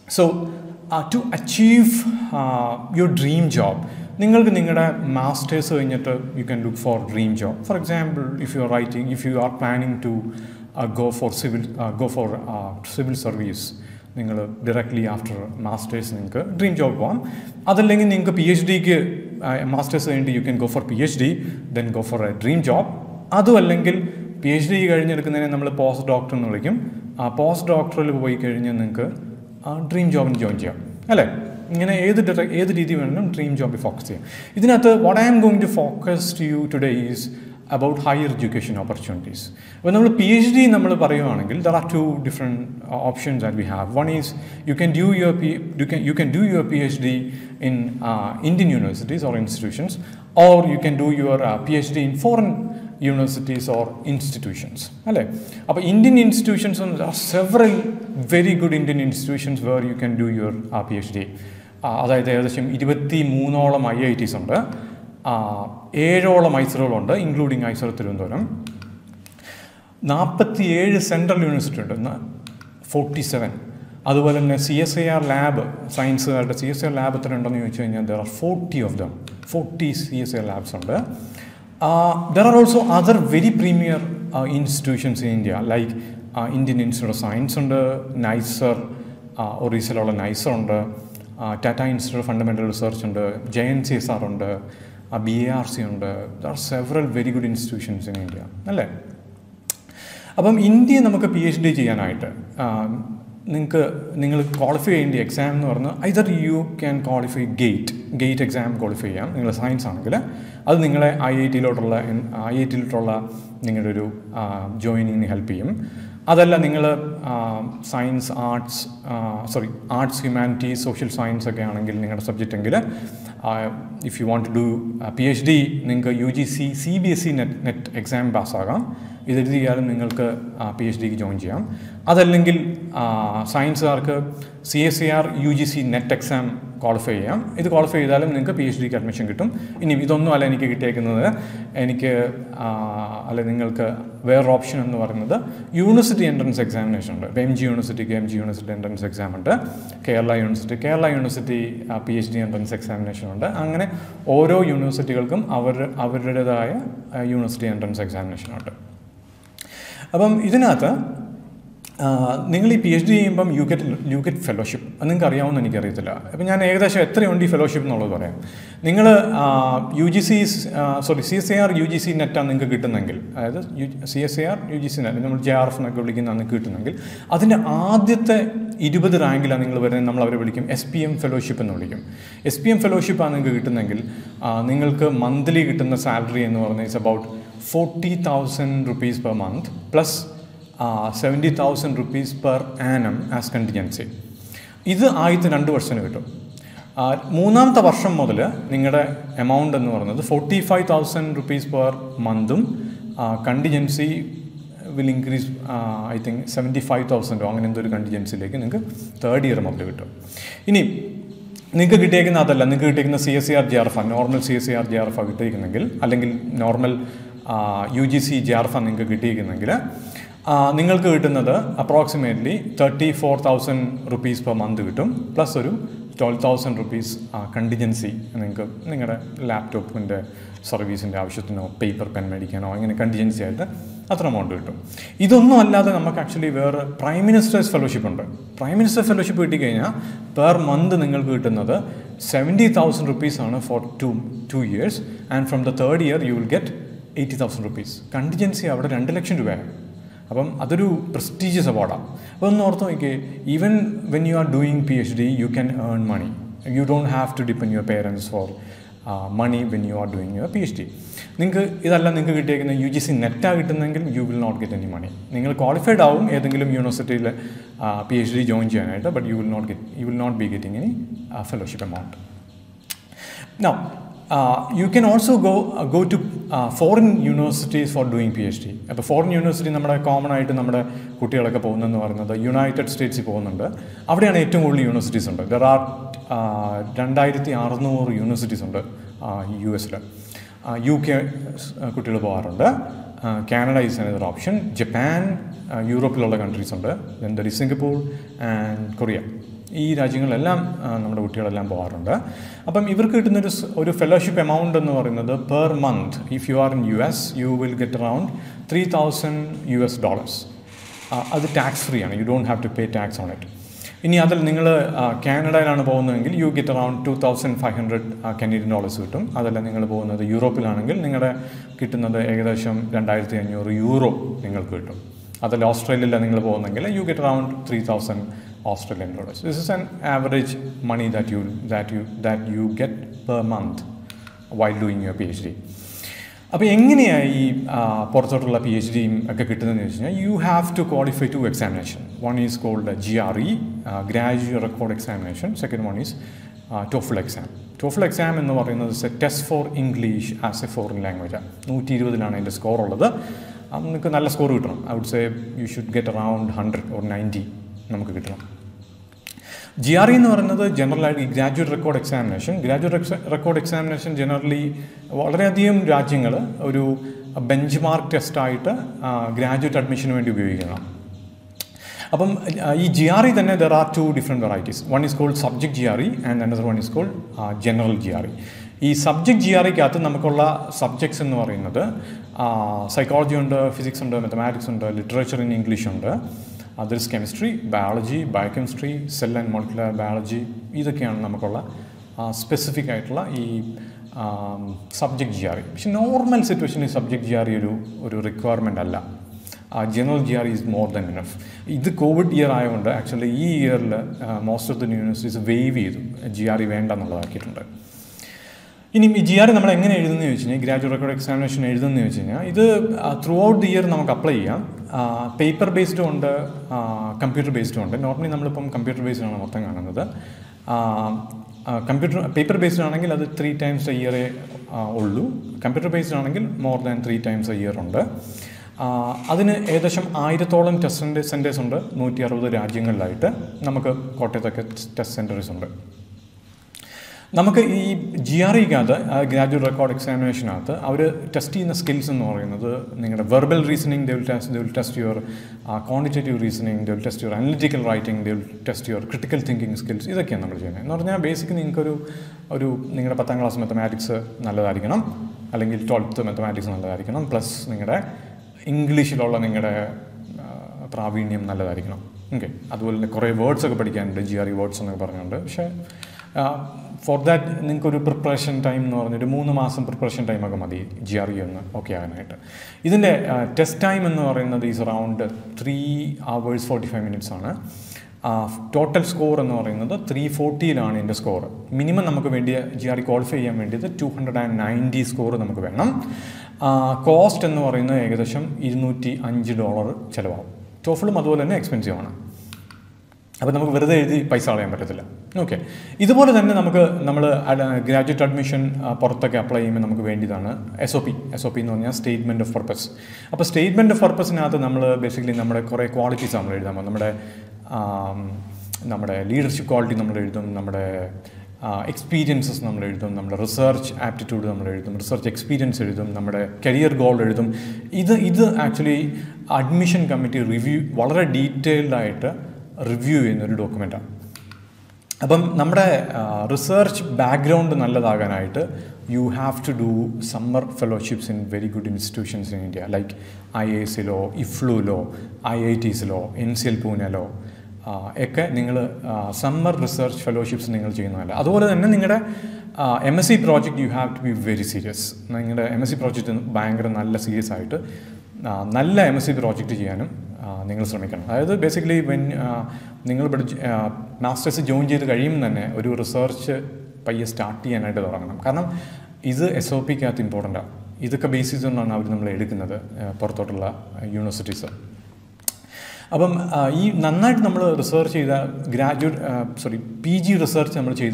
So, uh, to achieve uh, your dream job, masters, you can look for dream job. For example, if you are writing, if you are planning to uh, go for civil, uh, go for uh, civil service, directly after masters, dream job one. Other than PhD, masters, you can go for PhD, then go for a dream job. Other than PhD, you can go for postdoctoral. Postdoctoral, you dream job. Dream job focus. What I am going to focus to you today is about higher education opportunities. When we PhD, there are two different options that we have. One is you can do your you can you can do your PhD in uh, Indian universities or institutions, or you can do your uh, PhD in foreign universities or institutions. Indian institutions, there are several very good Indian institutions where you can do your uh, PhD. That is, twenty-three I I Ts under. seven including I C S S R Tirundoram, forty-seven Central University, forty-seven. Otherwise, C S I R Lab, Science C S I R Lab, there are forty of them, forty C S I R Labs. Uh, there are also other very premier uh, institutions in India, like uh, Indian Institute of Science, NICER, uh, Orisal NICER, uh, Tata Institute of Fundamental Research, J N C S R, B A R C, there are several very good institutions in India. Right? Now, in India, we have a PhD. Um, you qualify in the exam, either you can qualify GATE, GATE exam qualify, you have science. That's why you have I I T joining help. That's why you have science, arts, uh, sorry, arts, humanities, social science subject. Uh, if you want to do a PhD, U G C, C B S E net, net exam pass agam. This is how you PhD join. Other than uh, science, C S I R, U G C net exam qualify. This qualify is PhD admission. If you don't know, you can take another option. University entrance examination. M G University, M G University entrance exam. Kerala University, Kerala University uh, PhD entrance examination. Angane oro university kalkum avar avarudedaaya university entrance examination undu. Appam idinatha ningal ee PhD cheyyumbam you get you get fellowship. Ningalku ariyavona enikku ariyilla. Appo njan ekadesham ethra undi fellowship ennallu parayam. Ningal U G C sorry C S I R U G C net aanu ningalku kittunnengil adha C S I R U G C net nammal J R F nokku vilikkunna aanu kittunnengil adinte aadyathe twenty rank la ningal varane nammal avare vilikum S P M fellowship ennu vilikum. S P M fellowship aanu ningalku kittunnengil ningalku monthly kittunna salary ennu parayna is about forty thousand rupees per month plus Uh, seventy thousand rupees per annum as contingency. This is two percent. three amount is forty-five thousand rupees per month. Uh, contingency will increase, uh, I think, seventy-five thousand. Contingency third year. If you take C S I R J R F, normal C S I R J R F, normal uh, U G C J R F, Uh, you get approximately thirty-four thousand rupees per month plus twelve thousand rupees uh, contingency. You laptop service and paper pen medical contingency. That's amount. This is actually where Prime Minister's Fellowship. Prime Minister's Fellowship per month you get seventy thousand rupees for two, two years, and from the third year you will get eighty thousand rupees. Contingency is two lakh. That is a prestigious award. Even when you are doing PhD, you can earn money. You don't have to depend on your parents for uh, money when you are doing your PhD. If you are taking U G C net, you will not get any money. You are qualified down at any university uh, PhD join, but you will not get, you will not be getting any uh, fellowship amount. Now, Uh, you can also go uh, go to uh, foreign universities for doing PhD. At the foreign university, namada common item namada kuttiyalakku povunnu parayunnathu United States il povunnundu. Avadeyana ettavum koodal universities undu. There are uh, two thousand six hundred universities undu uh, U S la. Uh, U K kuttiyal povarundu. uh, Canada is another option, Japan, uh, Europe countries, then there is Singapore and Korea. These countries are all going to so, a fellowship amount per month. If you are in U S, you will get around three thousand US dollars. Uh, that's tax free, you don't have to pay tax on it. In Canada, you get around two thousand five hundred Canadian dollars. If you go to Europe, you get two thousand five hundred euro. In Australia, you get around three thousand Australian dollars. This is an average money that you that you that you get per month while doing your PhD. Now, you have to qualify two examinations. One is called G R E, uh, Graduate Record Examination. Second one is uh, TOEFL exam. TOEFL exam is a test for English as a foreign language. one twenty score. I would say you should get around one hundred or ninety. G R E is generally graduate record examination. Graduate record examination generally a benchmark test for graduate admission. In G R E, there are two different varieties. One is called subject G R E and another one is called uh, general G R E. In subject G R E, we have subjects in uh, psychology, physics, mathematics, literature in English. Uh, there is chemistry, biology, biochemistry, cell and molecular biology. These are uh, specific um, subject G R E. Normal situation is subject G R E a requirement. Uh, general G R E is more than enough. This COVID year, actually, this year, uh, most of the universities wave G R E event. In G R E, we have graduate record examination. This throughout the year, we apply uh, paper based and uh, computer based. Normally, we have computer based. Uh, uh, computer paper based is three times a year old. Computer based is more than three times a year. That is why we have test centers in one sixty രാജ്യങ്ങളിലായിട്ട് നമുക്ക് കോട്ടയത്തൊക്കെ test centers ഉണ്ട്. നമുക്ക് ഈ G R E കാത graduate record examination ആത്ത് അവർ test ചെയ്യുന്ന skills എന്ന് പറയുന്നത് നിങ്ങളുടെ verbal reasoning, they will test, they will test your uh, quantitative reasoning, they will test your analytical writing, they will test your critical thinking skills. ഇതൊക്കെയാണ് നമ്മൾ ചെയ്യുന്നത്. എന്ന് പറഞ്ഞാൽ ബേസിക്കലി നിങ്ങൾക്ക് ഒരു ഒരു നിങ്ങളുടെ പത്താം ക്ലാസ് മാത്തമാറ്റിക്സ് നല്ലതായിരിക്കണം, അല്ലെങ്കിൽ പന്ത്രണ്ടാമത്തെ മാത്തമാറ്റിക്സ് നല്ലതായിരിക്കണം, പ്ലസ് നിങ്ങളുടെ English lolla ningade praveenyam nalladayirikkanam. Okay, aduvalla kore words okke padikkanu G R E words ennu paranjundu. പക്ഷേ for that ningoru ഒരു preparation time ennu paranjittu മൂന്ന് മാസം preparation time okke മതി G R E ennu okay aanayitte. Idinte test time ennu parayunnathu is around three hours forty-five minutes aanu. Total score ennu parayunnathu three forty ilana inde score. Minimum namakku vendiya G R E qualify cheyan vendiyathu two ninety score namakku venam. Uh, cost is two hundred five dollars. TOEFL is expensive. So, we don't have to pay. Okay. This is the graduate admission apply S O P. S O P is statement of purpose. So, statement of purpose is basically our qualities. Our leadership quality, our Uh, experiences, research aptitude, research experience, career goal. This is actually admission committee review, very detailed review in the document. Our research background, you have to do summer fellowships in very good institutions in India, like I I S law, I F L U law, I I Ts law, N C L Pune law. Uh, uh, summer research fellowships ningal cheyyunnalla adupola thanne ningada M S c project you have to be very serious. Ningada M S c project bhayangara nalla serious aayittu nalla M S c project cheyanum ningal shramikkanam. Adayathu basically when ningal masters join cheythu kariyum thanne oru research paye start cheyanayittu thodanganam karanam idu S O P kath important a idukka basis onnaanu avaru nammal edukkunnathu porthottulla universities. Now, we have research graduate, uh, sorry, P G research. We have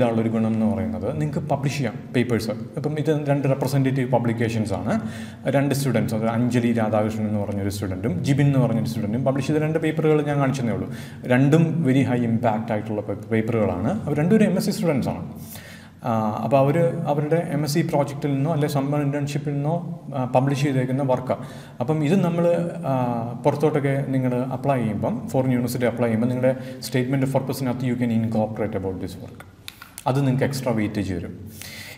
published papers. We have representative publications. Two students, Anjali Radhakrishnan, student, Jibin, student, published two papers. Two very high impact title papers. They are two M S c students. Uh, about M S C project or summer internship in publish work. This apply foreign university apply statement of purpose you can incorporate about this work. That is extra weightage.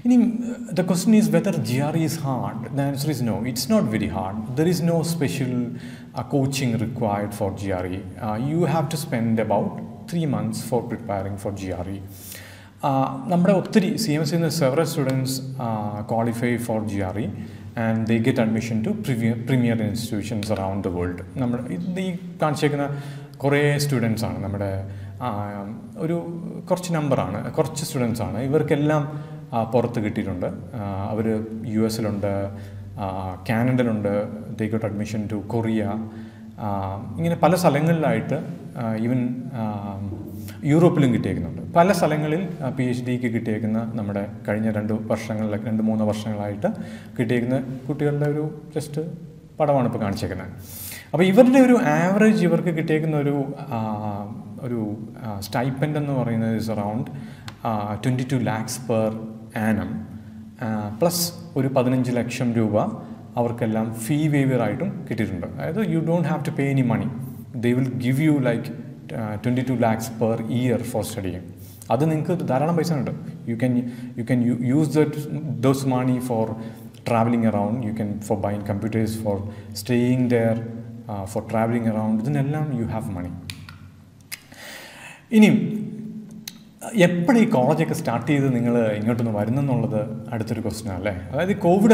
The question is whether G R E is hard. The answer is no, it's not very hard. There is no special uh, coaching required for G R E. Uh, you have to spend about three months for preparing for G R E. Uh, C M S several students uh, qualify for G R E and they get admission to premier, premier institutions around the world. We can see many students, a large number of students. They are in U S, uh, Canada, they got admission to Korea. Uh, even uh, Europe is taken under. Pala Salangalil, PhD ki taken the Namada, Karina and Persangal, like and Mona Versangalita, Kitagna, Kutil, just Padavanapakan Chekana. But even if you average, you were taken a stipend is around uh, twenty-two lakhs per annum, uh, plus fifteen lakhs ruba, our fee waiver item, Kitirunda. You don't have to pay any money. They will give you like Uh, twenty-two lakhs per year for studying. Other than that, you can you can use that those money for traveling around. You can for buying computers, for staying there, uh, for traveling around. Then you have money. In every college start you COVID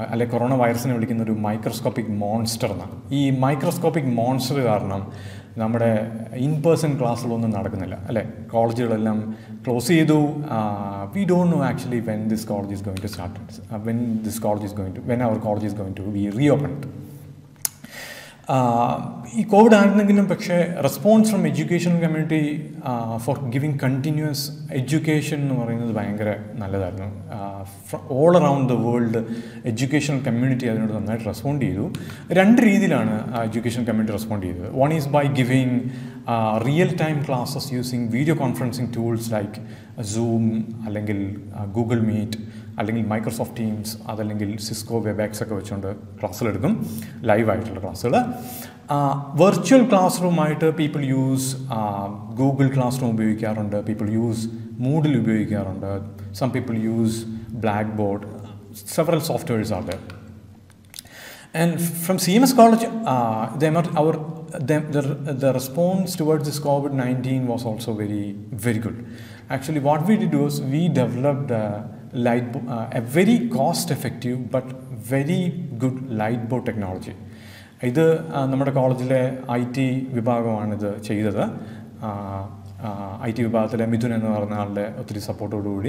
Uh, like coronavirus is a microscopic monster. This microscopic monster is not in-person class. College close. Uh, we don't know actually when this college is going to start. Uh, when this college is going to, when our college is going to be reopened. Uh, COVID response from education community uh, for giving continuous education uh, all around the world, educational community has responded. Two ways education community responded. One is by giving uh, real-time classes using video conferencing tools like Zoom, uh, Google Meet, Microsoft Teams, Cisco, WebEx, live class. Uh, virtual classroom, people use uh, Google Classroom, people use Moodle, some people use Blackboard, several softwares are there. And from C M S College, uh, they are, our, they, the, the response towards this COVID nineteen was also very, very good. Actually, what we did was we developed uh, Light, uh, a very cost-effective but very good light bulb technology. This is our college I T Vibhaga. I T Vibhaga Mithun and support our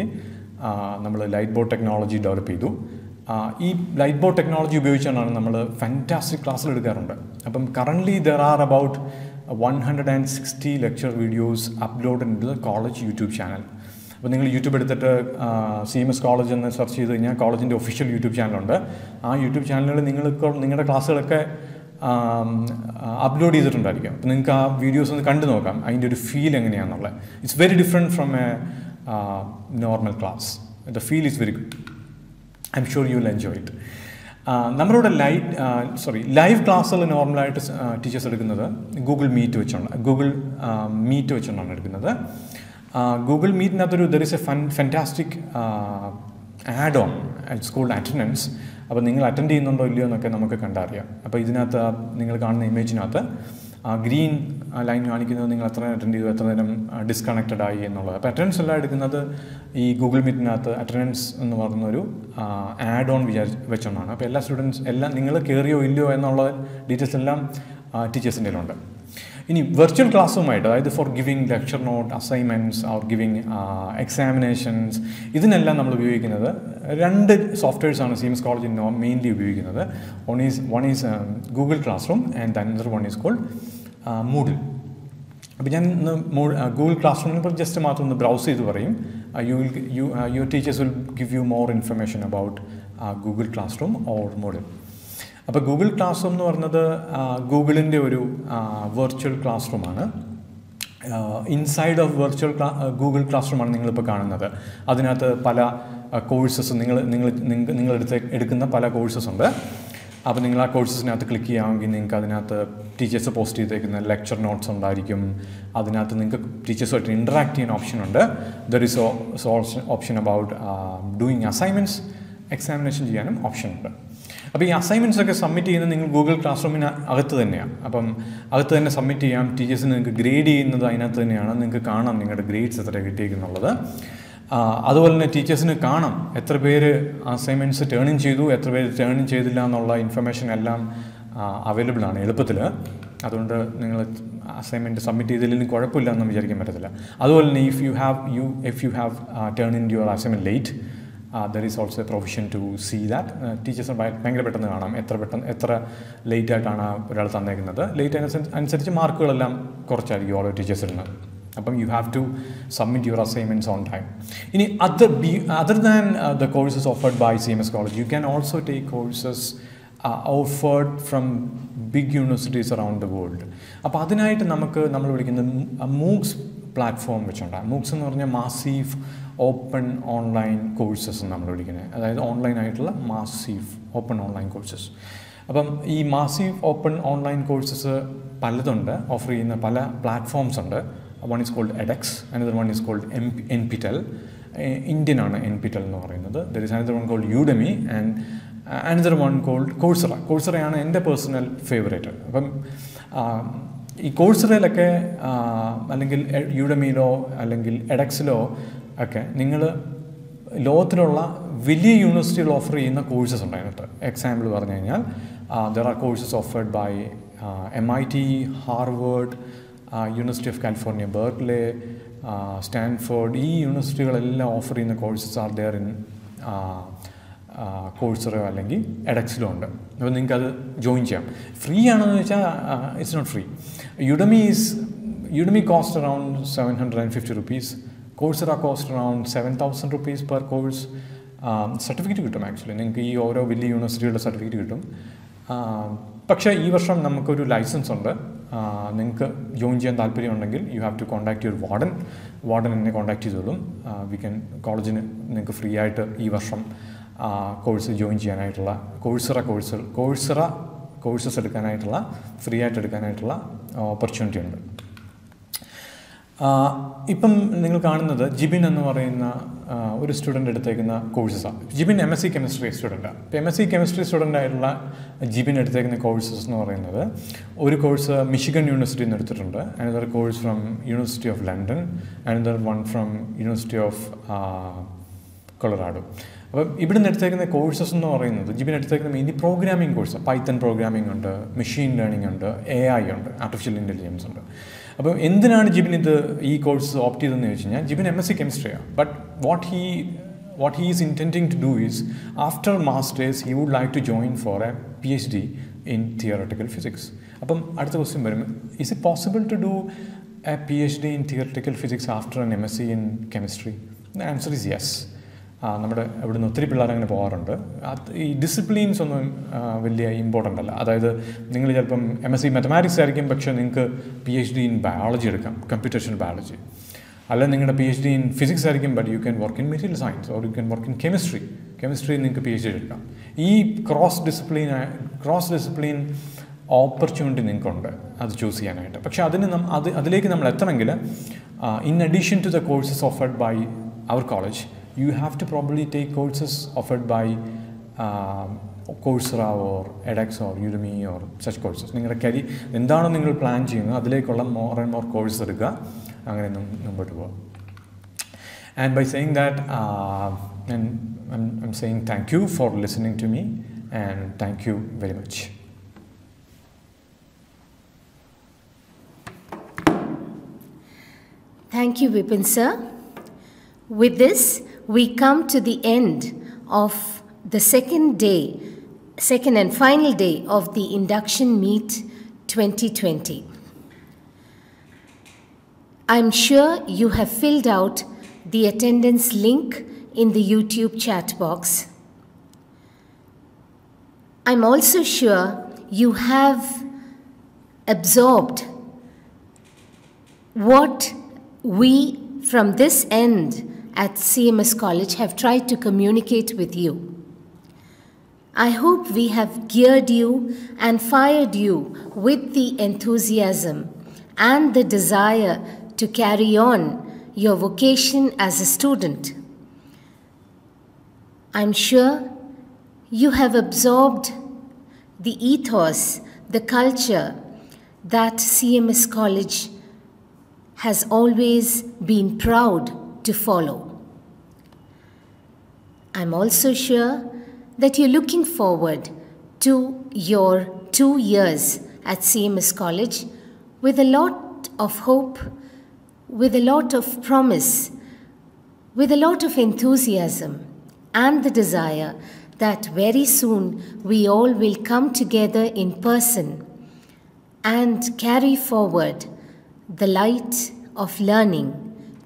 light bulb technology developed. This light bulb technology is a fantastic class. Currently there are about one hundred sixty lecture videos uploaded to the college YouTube channel. If you YouTube uh, C M S College and search the college official YouTube channel, that YouTube channel you your class um, uh, upload it. Videos and the feel it's very different from a uh, normal class. The feel is very good. I'm sure you'll enjoy it. Uh, number of light, uh, sorry, live class normal uh, teachers Google Meet Google uh, Meet Uh, Google Meet, there is a fun, fantastic uh, add-on, it's called attendance. So, if you attend, you can see it. So, you can see the image. Uh, green line, you attend, disconnected. So, attendance is Google Meet, attendance uh, add-on. So, all students, all you care about details, all teachers. In virtual classroom, either for giving lecture note, assignments, or giving uh, examinations, this is all we use. Two softwares on C M S College mainly use. One is one is um, Google Classroom, and the another one is called uh, Moodle. Now, Google Classroom just browse it. You will, you, uh, your teachers will give you more information about uh, Google Classroom or Moodle. Now, Google Classroom is another uh, Google uh, virtual classroom. Uh, inside of virtual cl uh, Google Classroom ആണ് നിങ്ങൾ ഇപ്പോൾ കാണുന്നത്. അതിനകത്ത് പല courses നിങ്ങൾ നിങ്ങൾ നിങ്ങൾ എടുക്കുന്ന പല കോഴ്സസ് ഉണ്ട്. അപ്പോൾ നിങ്ങൾ ആ കോഴ്സസിനകത്ത് ക്ലിക്ക് ചെയ്യാമെങ്കിൽ നിങ്ങൾക്ക് അതിനകത്ത് ടീച്ചേഴ്സ് പോസ്റ്റ് ചെയ്തേക്കുന്ന ലെക്ചർ നോട്ട്സ് ഉണ്ടായിരിക്കും. അതിനകത്ത് നിങ്ങൾക്ക് ടീച്ചേഴ്സുമായിട്ട് ഇൻട്രാക്ട് ചെയ്യാൻ ഓപ്ഷൻ ഉണ്ട്. There is option about doing assignments, examination ചെയ്യാനും ഓപ്ഷൻ ഉണ്ട്. അപ്പോൾ ഈ അസൈൻമെൻറ്റ്സ് ഒക്കെ സബ്മിറ്റ് ചെയ്യുന്നത് നിങ്ങൾ ഗൂഗിൾ ക്ലാസ് റൂമിന് അകത്ത് തന്നെയാണ്. അപ്പം അകത്ത് തന്നെ സബ്മിറ്റ് ചെയ്യാം. ടീച്ചേഴ്സിന് നിങ്ങൾക്ക് ഗ്രേഡ് ചെയ്യുന്നത് അതിനകത്ത് തന്നെയാണ്. നിങ്ങൾക്ക് കാണാം നിങ്ങളുടെ ഗ്രേഡ്സ് എത്ര കിട്ടിയേക്കുന്നുള്ളത്. അതുപോലെ തന്നെ ടീച്ചേഴ്സിന് കാണാം എത്ര പേര് അസൈൻമെൻറ്റ്സ് ടേൺ ഇൻ ചെയ്തു, എത്ര പേര് ടേൺ ഇൻ ചെയ്തില്ല എന്നുള്ള ഇൻഫർമേഷൻ എല്ലാം അവൈലബിൾ ആണ് എളുപ്പത്തിൽ. അതുകൊണ്ട് നിങ്ങൾ അസൈൻമെൻറ്റ് സബ്മിറ്റ് ചെയ്തതിലും കുഴപ്പമില്ല എന്ന് വിചാരിക്കാൻ പറ്റത്തില്ല. അതുപോലെ തന്നെ if you have you if you have turn in your assignment late, Uh, there is also a provision to see that. Uh, teachers are ഭയങ്കര പെട്ടെന്ന് കാണാം എത്ര പെട്ടെന്ന് എത്ര ലേറ്റ് ആയിട്ടാണ് ഒരാൾ തന്നേക്കുന്നത്. ലേറ്റ് അനുസരിച്ച് മാർക്കുകളെല്ലാം കുറച്ചായിരിക്കും ഓരോ ടീച്ചേഴ്സ് ഇടുന്നത്. അപ്പം you have to submit your assignments on time. ഇനി other B other than the courses offered by C M S college, you can also take courses offered from big universities around the world. അപ്പോൾ അതിനായിട്ട് നമുക്ക് നമ്മൾ വിളിക്കുന്നത് MOOCs platform വെച്ചുണ്ടാകും. MOOCs എന്ന് പറഞ്ഞാൽ massive open online courses നമ്മൾ വിളിക്കുന്നത്. അതായത് ഓൺലൈനായിട്ടുള്ള മാസീവ് ഓപ്പൺ ഓൺലൈൻ കോഴ്സസ്. അപ്പം ഈ മാസീവ് ഓപ്പൺ ഓൺലൈൻ കോഴ്സസ് പലതുണ്ട്, ഓഫർ ചെയ്യുന്ന പല പ്ലാറ്റ്ഫോംസ് ഉണ്ട്. One is called edX, another one is called M NPTEL, ഇന്ത്യനാണ് എൻ പി ടെൽ എന്ന് പറയുന്നത്. There is another one called Udemy and another one called Coursera. കോഴ്സറയാണ് എൻ്റെ personal favourite. അപ്പം ഈ കോഴ്സറയിലൊക്കെ അല്ലെങ്കിൽ യുഡെമിയിലോ അല്ലെങ്കിൽ എഡക്സിലോ ഒക്കെ നിങ്ങൾ ലോകത്തിലുള്ള വലിയ യൂണിവേഴ്സിറ്റികൾ ഓഫർ ചെയ്യുന്ന കോഴ്സസ് ഉണ്ട് അതിനകത്ത്. എക്സാമ്പിൾ പറഞ്ഞു കഴിഞ്ഞാൽ there are courses offered by M I T, Harvard, university of California Berkeley, Stanford. ഈ യൂണിവേഴ്സിറ്റികളെല്ലാം ഓഫർ ചെയ്യുന്ന കോഴ്സസ് ആർ ദെയർ ഇൻ കോഴ്സറോ അല്ലെങ്കിൽ എഡക്സിലോ ഉണ്ട്. അപ്പോൾ നിങ്ങൾക്കത് ജോയിൻ ചെയ്യാം. ഫ്രീ ആണെന്ന് വെച്ചാൽ it's not free. Udemy is Udemy cost around seven hundred and fifty rupees. Coursera cost around seven thousand rupees per course. Certificate കിട്ടും ആക്ച്വലി. നിങ്ങൾക്ക് ഈ ഓരോ വലിയ യൂണിവേഴ്സിറ്റിയുടെ സർട്ടിഫിക്കറ്റ് കിട്ടും. പക്ഷേ ഈ വർഷം നമുക്കൊരു ലൈസൻസ് ഉണ്ട്. നിങ്ങൾക്ക് ജോയിൻ ചെയ്യാൻ താല്പര്യമുണ്ടെങ്കിൽ you have to contact your warden. Warden എന്നെ കോൺടാക്ട് ചെയ്തോളും. വി ക്യാൻ കോളേജിന് നിങ്ങൾക്ക് ഫ്രീ ആയിട്ട് ഈ വർഷം കോഴ്സ് ജോയിൻ ചെയ്യാനായിട്ടുള്ള Coursera കോഴ്സ് Coursera കോഴ്സസ് എടുക്കാനായിട്ടുള്ള ഫ്രീ ആയിട്ട് എടുക്കാനായിട്ടുള്ള ഓപ്പർച്യൂണിറ്റി ഉണ്ട്. ഇപ്പം നിങ്ങൾ കാണുന്നത് ജിബിൻ എന്ന് പറയുന്ന ഒരു സ്റ്റുഡൻ്റ് എടുത്തേക്കുന്ന കോഴ്സസാണ്. Jibin M S C chemistry സ്റ്റുഡൻ്റാണ്. ഇപ്പോൾ എം എസ് സി കെമിസ്ട്രി സ്റ്റുഡൻ്റായിട്ടുള്ള ജിബിൻ എടുത്തേക്കുന്ന കോഴ്സസ് എന്ന് പറയുന്നത്, ഒരു കോഴ്സ് മിഷിഗൺ യൂണിവേഴ്സിറ്റിയിൽ നിന്ന് എടുത്തിട്ടുണ്ട്, another course from university of London, another one from university of Colorado. അപ്പം ഇവിടെ നിന്ന് എടുത്തേക്കുന്ന കോഴ്സസ് എന്ന് പറയുന്നത് ജിബിൻ എടുത്തേക്കുന്ന mainly programming course. Python programming ഉണ്ട്, മെഷീൻ ലേണിംഗ് ഉണ്ട്, എ ഐ ഉണ്ട്, ആർട്ടിഫിഷ്യൽ ഇൻ്റലിജൻസ് ഉണ്ട്. അപ്പം എന്തിനാണ് ജിബിൻ ഇത് ഈ കോഴ്സ് ഓപ്റ്റ് ചെയ്തതെന്ന് ചോദിച്ചു കഴിഞ്ഞാൽ, ജിബിൻ എം എസ് സി കെമിസ്ട്രിയാണ്. But what he what he is intending to do is after masters he would like to join for a P H D in theoretical physics. അപ്പം അടുത്ത ക്വസ്റ്റ്യൻ വരും, is it possible to do a P H D in theoretical physics after an M S C in chemistry? The answer is yes. നമ്മുടെ ഇവിടുന്ന് ഒത്തിരി പിള്ളേർ അങ്ങനെ പോകാറുണ്ട്. ഈ ഡിസിപ്ലിൻസ് ഒന്നും വലിയ ഇമ്പോർട്ടൻ്റ് അല്ല. അതായത് നിങ്ങൾ ചിലപ്പം എം എസ് സി മാത്തമാറ്റിക്സ് ആയിരിക്കും, പക്ഷേ നിങ്ങൾക്ക് P H D in biology എടുക്കാം, കമ്പ്യൂട്ടേഷണൽ ബയോളജി. അല്ല നിങ്ങളുടെ P H D in physics ആയിരിക്കും, but you can work in material science or you can work in chemistry. കെമിസ്ട്രിയിൽ നിങ്ങൾക്ക് പി എച്ച് ഡി എടുക്കാം. ഈ cross discipline cross discipline opportunity നിങ്ങൾക്കുണ്ട് അത് ചൂസ് ചെയ്യാനായിട്ട്. പക്ഷേ അതിന് അത് അതിലേക്ക് നമ്മൾ എത്തണമെങ്കിൽ in addition to the courses offered by our college, you have to probably take courses offered by uh, Coursera or edX or Udemy or such courses. നിങ്ങളുടെ കരിയർ എന്താണോ നിങ്ങൾ പ്ലാൻ ചെയ്യുന്നത് അതിലേക്കുള്ള മോർ ആൻഡ് മോർ കോഴ്സ് എടുക്കുക, അങ്ങനെ മുമ്പോട്ട് പോകുക. And by saying that I'm saying thank you for listening to me and thank you very much. Thank you, Vipin sir. With this we come to the end of the second day, second and final day of the Induction Meet twenty twenty. I'm sure you have filled out the attendance link in the YouTube chat box. I'm also sure you have absorbed what we from this end at C M S College have tried to communicate with you. I hope we have geared you and fired you with the enthusiasm and the desire to carry on your vocation as a student. I'm sure you have absorbed the ethos, the culture that C M S College has always been proud to follow. I'm also sure that you're looking forward to your two years at C M S College with a lot of hope, with a lot of promise, with a lot of enthusiasm and the desire that very soon we all will come together in person and carry forward the light of learning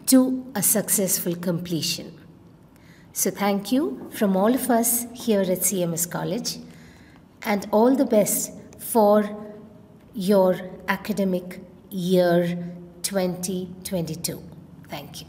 to a successful completion. So thank you from all of us here at C M S College, and all the best for your academic year twenty twenty-two. Thank you.